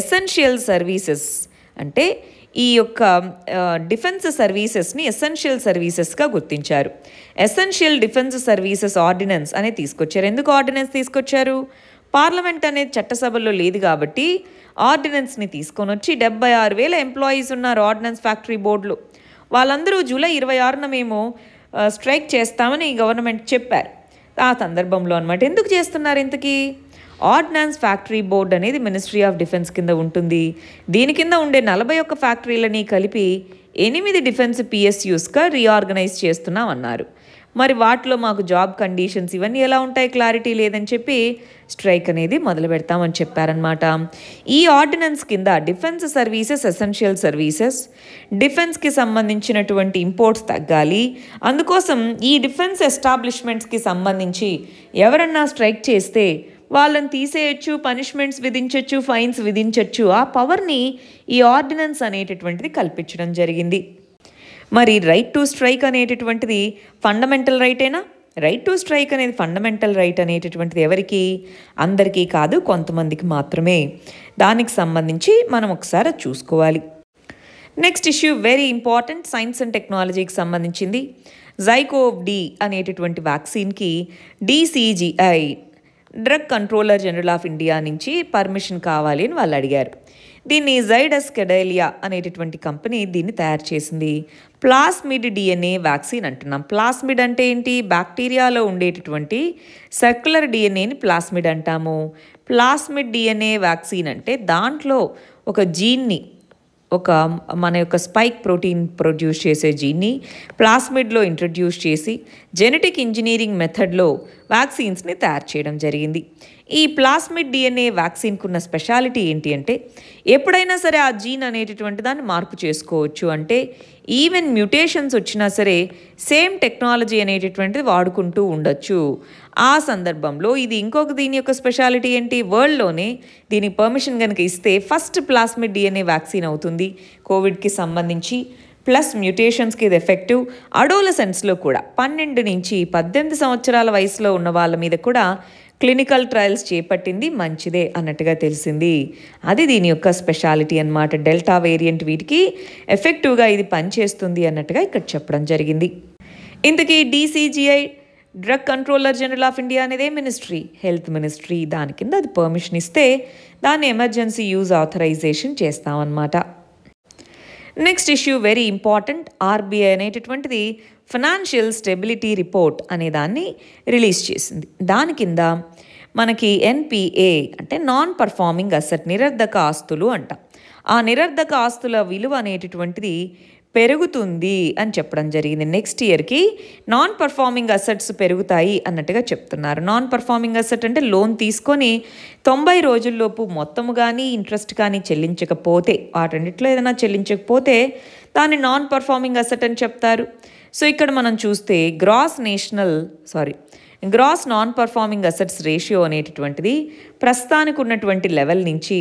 ఎసెన్షియల్ సర్వీసెస్ అంటే ఈ యొక్క డిఫెన్స్ సర్వీసెస్ని ఎసెన్షియల్ సర్వీసెస్గా గుర్తించారు. ఎసెన్షియల్ డిఫెన్స్ సర్వీసెస్ ఆర్డినెన్స్ అనేది తీసుకొచ్చారు. ఎందుకు ఆర్డినెన్స్ తీసుకొచ్చారు? పార్లమెంట్ అనేది చట్టసభలో లేదు కాబట్టి ఆర్డినెన్స్ని తీసుకొని వచ్చి 76,000 ఎంప్లాయీస్ ఉన్నారు ఆర్డినెన్స్ ఫ్యాక్టరీ బోర్డులో. వాళ్ళందరూ జూలై 26న మేము స్ట్రైక్ చేస్తామని గవర్నమెంట్ చెప్పారు. ఆ సందర్భంలో అనమాట ఎందుకు చేస్తున్నారు ఇంతకీ? ఆర్డినెన్స్ ఫ్యాక్టరీ బోర్డు అనేది మినిస్ట్రీ ఆఫ్ డిఫెన్స్ కింద ఉంటుంది. దీని కింద ఉండే 41 ఫ్యాక్టరీలని కలిపి 8 డిఫెన్స్ పిఎస్యూస్గా రీఆర్గనైజ్ చేస్తున్నాం అన్నారు. మరి వాటిలో మాకు జాబ్ కండిషన్స్ ఇవన్నీ ఎలా ఉంటాయి క్లారిటీ లేదని చెప్పి స్ట్రైక్ అనేది మొదలు పెడతామని చెప్పారనమాట. ఈ ఆర్డినెన్స్ కింద డిఫెన్స్ సర్వీసెస్ ఎసెన్షియల్ సర్వీసెస్, డిఫెన్స్కి సంబంధించినటువంటి ఇంపోర్ట్స్ తగ్గాలి, అందుకోసం ఈ డిఫెన్స్ ఎస్టాబ్లిష్మెంట్స్కి సంబంధించి ఎవరన్నా స్ట్రైక్ చేస్తే వాళ్ళని తీసేయచ్చు, పనిష్మెంట్స్ విధించవచ్చు, ఫైన్స్ విధించవచ్చు, ఆ పవర్ని ఈ ఆర్డినెన్స్ అనేటటువంటిది కల్పించడం జరిగింది. మరి రైట్ టు స్ట్రైక్ అనేటటువంటిది ఫండమెంటల్ రైటేనా? రైట్ టు స్ట్రైక్ అనేది ఫండమెంటల్ రైట్ అనేటటువంటిది ఎవరికి? అందరికీ కాదు, కొంతమందికి మాత్రమే. దానికి సంబంధించి మనం ఒకసారి చూసుకోవాలి. Next issue very important, science and టెక్నాలజీకి సంబంధించింది. ZyCoV-D అనేటటువంటి వ్యాక్సిన్కి DCGI drug controller general of India నుంచి పర్మిషన్ కావాలి అని వాళ్ళు అడిగారు. దీన్ని జైడస్ కెడైలియా అనేటటువంటి కంపెనీ దీన్ని తయారు చేసింది. ప్లాస్మిడ్ DNA వ్యాక్సిన్ అంటున్నాం. ప్లాస్మిడ్ అంటే ఏంటి? బ్యాక్టీరియాలో ఉండేటటువంటి సర్క్యులర్ DNAని ప్లాస్మిడ్ అంటాము. ప్లాస్మిడ్ DNA వ్యాక్సిన్ అంటే దాంట్లో ఒక జీన్ని, ఒక మన యొక్క స్పైక్ ప్రోటీన్ ప్రొడ్యూస్ చేసే జీన్ని ప్లాస్మిడ్లో ఇంట్రడ్యూస్ చేసి జెనెటిక్ ఇంజనీరింగ్ మెథడ్లో వ్యాక్సిన్స్ని తయారు చేయడం జరిగింది. ఈ ప్లాస్మిడ్ DNA వ్యాక్సిన్కు ఉన్న స్పెషాలిటీ ఏంటి అంటే ఎప్పుడైనా సరే ఆ జీన్ అనేటటువంటి దాన్ని మార్పు చేసుకోవచ్చు. అంటే ఈవెన్ మ్యూటేషన్స్ వచ్చినా సరే సేమ్ టెక్నాలజీ అనేటటువంటిది వాడుకుంటూ ఉండొచ్చు. ఆ సందర్భంలో ఇది ఇంకొక దీని యొక్క స్పెషాలిటీ ఏంటి? వరల్డ్లోనే దీనికి పర్మిషన్ కనుక ఇస్తే ఫస్ట్ ప్లాస్మిడ్ DNA వ్యాక్సిన్ అవుతుంది కోవిడ్కి సంబంధించి. ప్లస్ మ్యూటేషన్స్కి ఇది ఎఫెక్టివ్. అడోలసెన్స్లో కూడా 12 నుంచి 18 సంవత్సరాల వయసులో ఉన్న వాళ్ళ మీద కూడా క్లినికల్ ట్రయల్స్ చేపట్టింది మంచిదే అన్నట్టుగా తెలిసింది. అది దీని యొక్క స్పెషాలిటీ అన్నమాట. డెల్టా వేరియంట్ వీటికి ఎఫెక్టివ్గా ఇది పనిచేస్తుంది అన్నట్టుగా ఇక్కడ చెప్పడం జరిగింది. ఇంతకీ DCGI drug controller general of India అనేది మినిస్ట్రీ, హెల్త్ మినిస్ట్రీ, దాని కింద అది పర్మిషన్ ఇస్తే దాన్ని ఎమర్జెన్సీ యూజ్ ఆథరైజేషన్ చేస్తామన్నమాట. Next issue very important, RBI అనేటటువంటిది ఫైనాన్షియల్ స్టెబిలిటీ రిపోర్ట్ అనే దాన్ని రిలీజ్ చేసింది. దాని కింద మనకి NPA అంటే నాన్ పర్ఫార్మింగ్ అసెట్, నిరర్ధక ఆస్తులు అంట, ఆ నిరర్ధక ఆస్తుల విలువ అనేటటువంటిది పెరుగుతుంది అని చెప్పడం జరిగింది. నెక్స్ట్ ఇయర్కి నాన్ పర్ఫార్మింగ్ అసెట్స్ పెరుగుతాయి అన్నట్టుగా చెప్తున్నారు. నాన్ పర్ఫార్మింగ్ అసెట్ అంటే లోన్ తీసుకొని 90 రోజుల్లోపు మొత్తము కానీ ఇంట్రెస్ట్ కానీ చెల్లించకపోతే, వాటన్నిటిలో ఏదైనా చెల్లించకపోతే దాన్ని నాన్ పర్ఫార్మింగ్ అసెట్ అని చెప్తారు. సో ఇక్కడ మనం చూస్తే gross non performing assets ratio అనేటటువంటిది ప్రస్తుతానికి ఉన్నటువంటి లెవెల్ నుంచి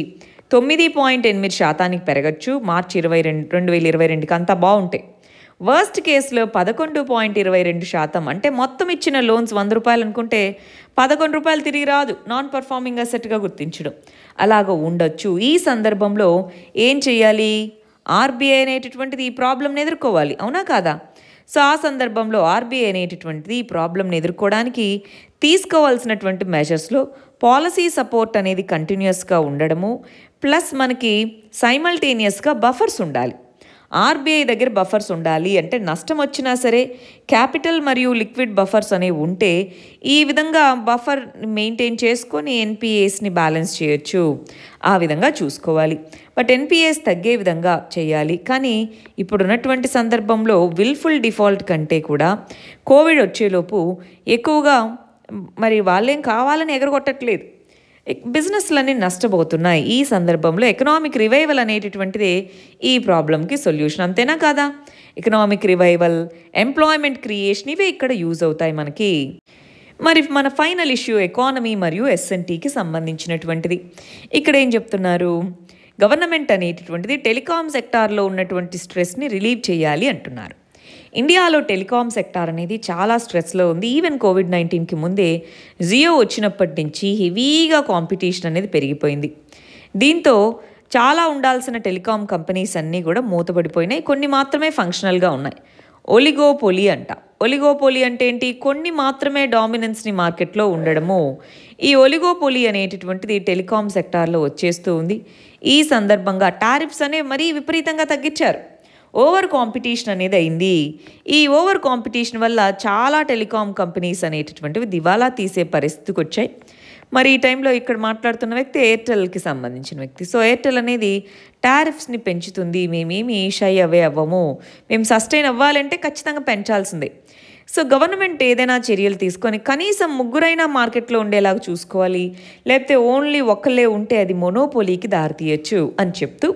9.8% పెరగచ్చు మార్చి 2022 అంతా బాగుంటాయి. వర్స్ట్ కేసులో 11.22%, అంటే మొత్తం ఇచ్చిన లోన్స్ 100 రూపాయలు అనుకుంటే 11 రూపాయలు తిరిగి రాదు, నాన్ పర్ఫార్మింగ్ అసెట్గా గుర్తించడం అలాగ ఉండొచ్చు. ఈ సందర్భంలో ఏం చేయాలి? ఆర్బీఐ అనేటటువంటిది ఈ ప్రాబ్లంని ఎదుర్కోవాలి, అవునా కాదా? సో ఆ సందర్భంలో ఆర్బీఐ అనేటటువంటిది ఈ ప్రాబ్లంని ఎదుర్కోవడానికి తీసుకోవాల్సినటువంటి మెజర్స్లో పాలసీ సపోర్ట్ అనేది కంటిన్యూస్గా ఉండడము, ప్లస్ మనకి సైమల్టేనియస్గా బఫర్స్ ఉండాలి. ఆర్బీఐ దగ్గర బఫర్స్ ఉండాలి అంటే నష్టం వచ్చినా సరే క్యాపిటల్ మరియు లిక్విడ్ బఫర్స్ అనేవి ఉంటే ఈ విధంగా బఫర్ మెయింటైన్ చేసుకొని ఎన్పిఏస్ని బ్యాలెన్స్ చేయొచ్చు, ఆ విధంగా చూసుకోవాలి. బట్ ఎన్పిఏస్ తగ్గే విధంగా చేయాలి. కానీ ఇప్పుడున్నటువంటి సందర్భంలో విల్ఫుల్ డిఫాల్ట్ కంటే కూడా కోవిడ్ వచ్చేలోపు ఎక్కువగా మరి వాళ్ళేం కావాలని ఎగరగొట్టట్లేదు, బిజినెస్లన్నీ నష్టపోతున్నాయి. ఈ సందర్భంలో ఎకనామిక్ రివైవల్ అనేటటువంటిది ఈ ప్రాబ్లంకి సొల్యూషన్, అంతేనా కాదా? ఎకనామిక్ రివైవల్, ఎంప్లాయ్మెంట్ క్రియేషన్ ఇవే ఇక్కడ యూజ్ అవుతాయి మనకి. మరి మన ఫైనల్ ఇష్యూ ఎకానమీ మరియు S&Tకి సంబంధించినటువంటిది. ఇక్కడ ఏం చెప్తున్నారు? గవర్నమెంట్ అనేటటువంటిది టెలికాం సెక్టార్లో ఉన్నటువంటి స్ట్రెస్ని రిలీవ్ చేయాలి అంటున్నారు. ఇండియాలో టెలికాం సెక్టార్ అనేది చాలా స్ట్రెస్లో ఉంది. ఈవెన్ COVID-19కి ముందే జియో వచ్చినప్పటి నుంచి హెవీగా కాంపిటీషన్ అనేది పెరిగిపోయింది. దీంతో చాలా ఉండాల్సిన టెలికాం కంపెనీస్ అన్నీ కూడా మూతపడిపోయినాయి, కొన్ని మాత్రమే ఫంక్షనల్గా ఉన్నాయి. ఒలిగోపోలి అంట. ఒలిగోపోలి అంటే ఏంటి? కొన్ని మాత్రమే డామినెన్స్ని మార్కెట్లో ఉండడము. ఈ ఒలిగోపోలి అనేటటువంటిది టెలికాం సెక్టార్లో వచ్చేస్తూ ఉంది. ఈ సందర్భంగా టారిఫ్స్ అనేవి మరీ విపరీతంగా తగ్గించారు, ఓవర్ కాంపిటీషన్ అనేది అయింది. ఈ ఓవర్ కాంపిటీషన్ వల్ల చాలా టెలికాం కంపెనీస్ అనేటటువంటివి దివాలా తీసే పరిస్థితికి వచ్చాయి. మరి ఈ టైంలో ఇక్కడ మాట్లాడుతున్న వ్యక్తి ఎయిర్టెల్కి సంబంధించిన వ్యక్తి. సో ఎయిర్టెల్ అనేది టారిఫ్స్ని పెంచుతుంది, మేమేమి షై అవే అవ్వము, మేము సస్టైన్ అవ్వాలంటే ఖచ్చితంగా పెంచాల్సిందే. సో గవర్నమెంట్ ఏదైనా చర్యలు తీసుకొని కనీసం ముగ్గురైనా మార్కెట్లో ఉండేలాగా చూసుకోవాలి, లేకపోతే ఓన్లీ ఒక్కళ్ళే ఉంటే అది మొనోపోలీకి దారితీయచ్చు అని చెప్తూ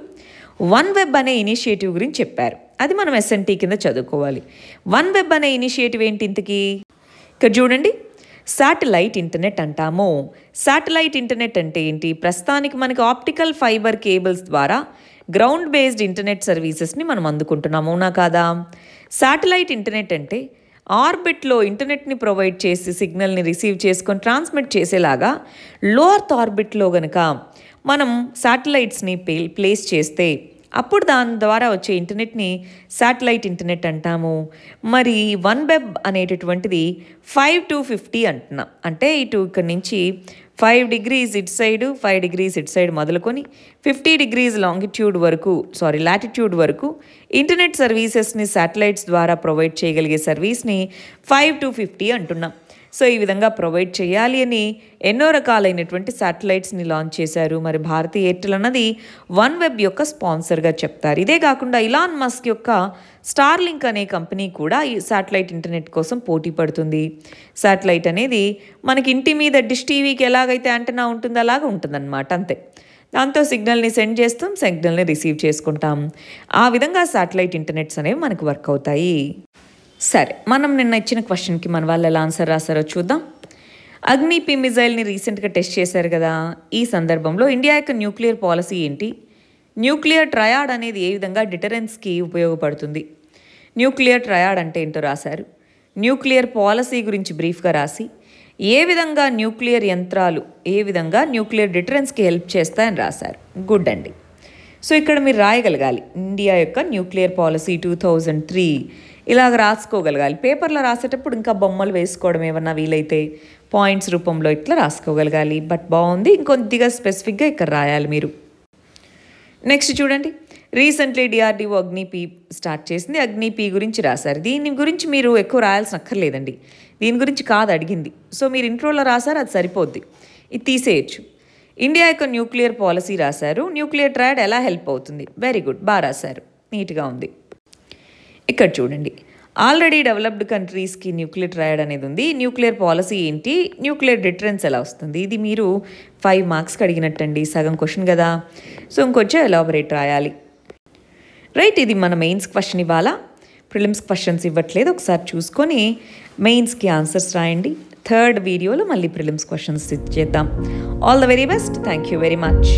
వన్ వెబ్ అనే ఇనిషియేటివ్ గురించి చెప్పారు. అది మనం S&T కింద చదువుకోవాలి. వన్ వెబ్ అనే ఇనిషియేటివ్ ఏంటి ఇంతకీ? ఇక్కడ చూడండి, శాటిలైట్ ఇంటర్నెట్ అంటాము. శాటిలైట్ ఇంటర్నెట్ అంటే ఏంటి? ప్రస్తుతానికి మనకి ఆప్టికల్ ఫైబర్ కేబుల్స్ ద్వారా గ్రౌండ్ బేస్డ్ ఇంటర్నెట్ సర్వీసెస్ని మనం అందుకుంటున్నాము, అవునా కాదా? శాటిలైట్ ఇంటర్నెట్ అంటే ఆర్బిట్లో ఇంటర్నెట్ని ప్రొవైడ్ చేసి సిగ్నల్ని రిసీవ్ చేసుకొని ట్రాన్స్మిట్ చేసేలాగా లో అర్త్ ఆర్బిట్లో గనక మనం శాటిలైట్స్ని ప్లేస్ చేస్తే అప్పుడు దాని ద్వారా వచ్చే ఇంటర్నెట్ని శాటిలైట్ ఇంటర్నెట్ అంటాము. మరి వన్ వెబ్ అనేటటువంటిది 5 to 50 అంటున్నాం, అంటే ఇటు ఇక్కడ నుంచి 5 degrees ఇటు సైడ్, 5 degrees ఇటు సైడ్ మొదలుకొని 50 degrees లాటిట్యూడ్ వరకు ఇంటర్నెట్ సర్వీసెస్ని శాటిలైట్స్ ద్వారా ప్రొవైడ్ చేయగలిగే సర్వీస్ని 5 to 50 అంటున్నాం. సో ఈ విధంగా ప్రొవైడ్ చేయాలి అని ఎన్నో రకాలైనటువంటి శాటిలైట్స్ని లాంచ్ చేశారు. మరి భారతీ ఎయిర్టెల్ అన్నది వన్ వెబ్ యొక్క స్పాన్సర్గా చెప్తారు. ఇదే కాకుండా ఇలాన్ మస్క్ యొక్క స్టార్లింక్ అనే కంపెనీ కూడా ఈ శాటిలైట్ ఇంటర్నెట్ కోసం పోటీ పడుతుంది. శాటిలైట్ అనేది మనకి ఇంటి మీద డిష్ టీవీకి ఎలాగైతే యాంటెన్నా ఉంటుందో అలాగ ఉంటుందన్నమాట, అంతే. దాంతో సిగ్నల్ని సెండ్ చేస్తాం, సిగ్నల్ని రిసీవ్ చేసుకుంటాం. ఆ విధంగా శాటిలైట్ ఇంటర్నెట్స్ అనేవి మనకు వర్క్ అవుతాయి. సరే, మనం నిన్న ఇచ్చిన క్వశ్చన్కి మన వాళ్ళు ఎలా ఆన్సర్ రాశారో చూద్దాం. అగ్ని పి మిజైల్ని రీసెంట్గా టెస్ట్ చేశారు కదా, ఈ సందర్భంలో ఇండియా యొక్క న్యూక్లియర్ పాలసీ ఏంటి? న్యూక్లియర్ ట్రయాడ్ అనేది ఏ విధంగా డిటరెన్స్కి ఉపయోగపడుతుంది? న్యూక్లియర్ ట్రయాడ్ అంటే ఏంటో రాశారు. న్యూక్లియర్ పాలసీ గురించి బ్రీఫ్గా రాసి ఏ విధంగా న్యూక్లియర్ యంత్రాలు ఏ విధంగా న్యూక్లియర్ డిటరెన్స్కి హెల్ప్ చేస్తాయని రాశారు. గుడ్ అండి. సో ఇక్కడ మీరు రాయగలగాలి, ఇండియా యొక్క న్యూక్లియర్ పాలసీ 2003 ఇలాగ రాసుకోగలగాలి. పేపర్లో రాసేటప్పుడు ఇంకా బొమ్మలు వేసుకోవడం ఏమన్నా వీలైతే పాయింట్స్ రూపంలో ఇట్లా రాసుకోగలగాలి. బట్ బాగుంది, ఇంకొద్దిగా స్పెసిఫిక్గా ఇక్కడ రాయాలి మీరు. నెక్స్ట్ చూడండి, రీసెంట్లీ డిఆర్డీఓ అగ్నిపీ స్టార్ట్ చేసింది. అగ్నిపీ గురించి రాశారు. దీని గురించి మీరు ఎక్కువ రాయాల్సిన అక్కర్లేదండి, దీని గురించి కాదు అడిగింది. సో మీరు ఇంట్రోలో రాశారు, అది సరిపోద్ది, ఇది తీసేయచ్చు. ఇండియా యొక్క న్యూక్లియర్ పాలసీ రాశారు. న్యూక్లియర్ ట్రయాడ్ ఎలా హెల్ప్ అవుతుంది, వెరీ గుడ్, బాగా రాశారు, నీట్గా ఉంది. ఇక్కడ చూడండి, ఆల్రెడీ డెవలప్డ్ కంట్రీస్కి న్యూక్లియర్ ట్రయాడ్ అనేది ఉంది. న్యూక్లియర్ పాలసీ ఏంటి, న్యూక్లియర్ డిటరెన్స్ ఎలా వస్తుంది, ఇది మీరు 5 మార్క్స్కి అడిగినట్టండి, సగం క్వశ్చన్ కదా. సో ఇంకొంచెం ఎలాబరేట్ రాయాలి. రైట్, ఇది మన మెయిన్స్ క్వశ్చన్. ఇవాళ ప్రిలిమ్స్ క్వశ్చన్స్ ఇవ్వట్లేదు, ఒకసారి చూసుకొని మెయిన్స్కి ఆన్సర్స్ రాయండి. 3rd వీడియోలో మళ్ళీ ప్రిలిమ్స్ క్వశ్చన్స్ ఇచ్చేద్దాం. All the very best, thank you very much.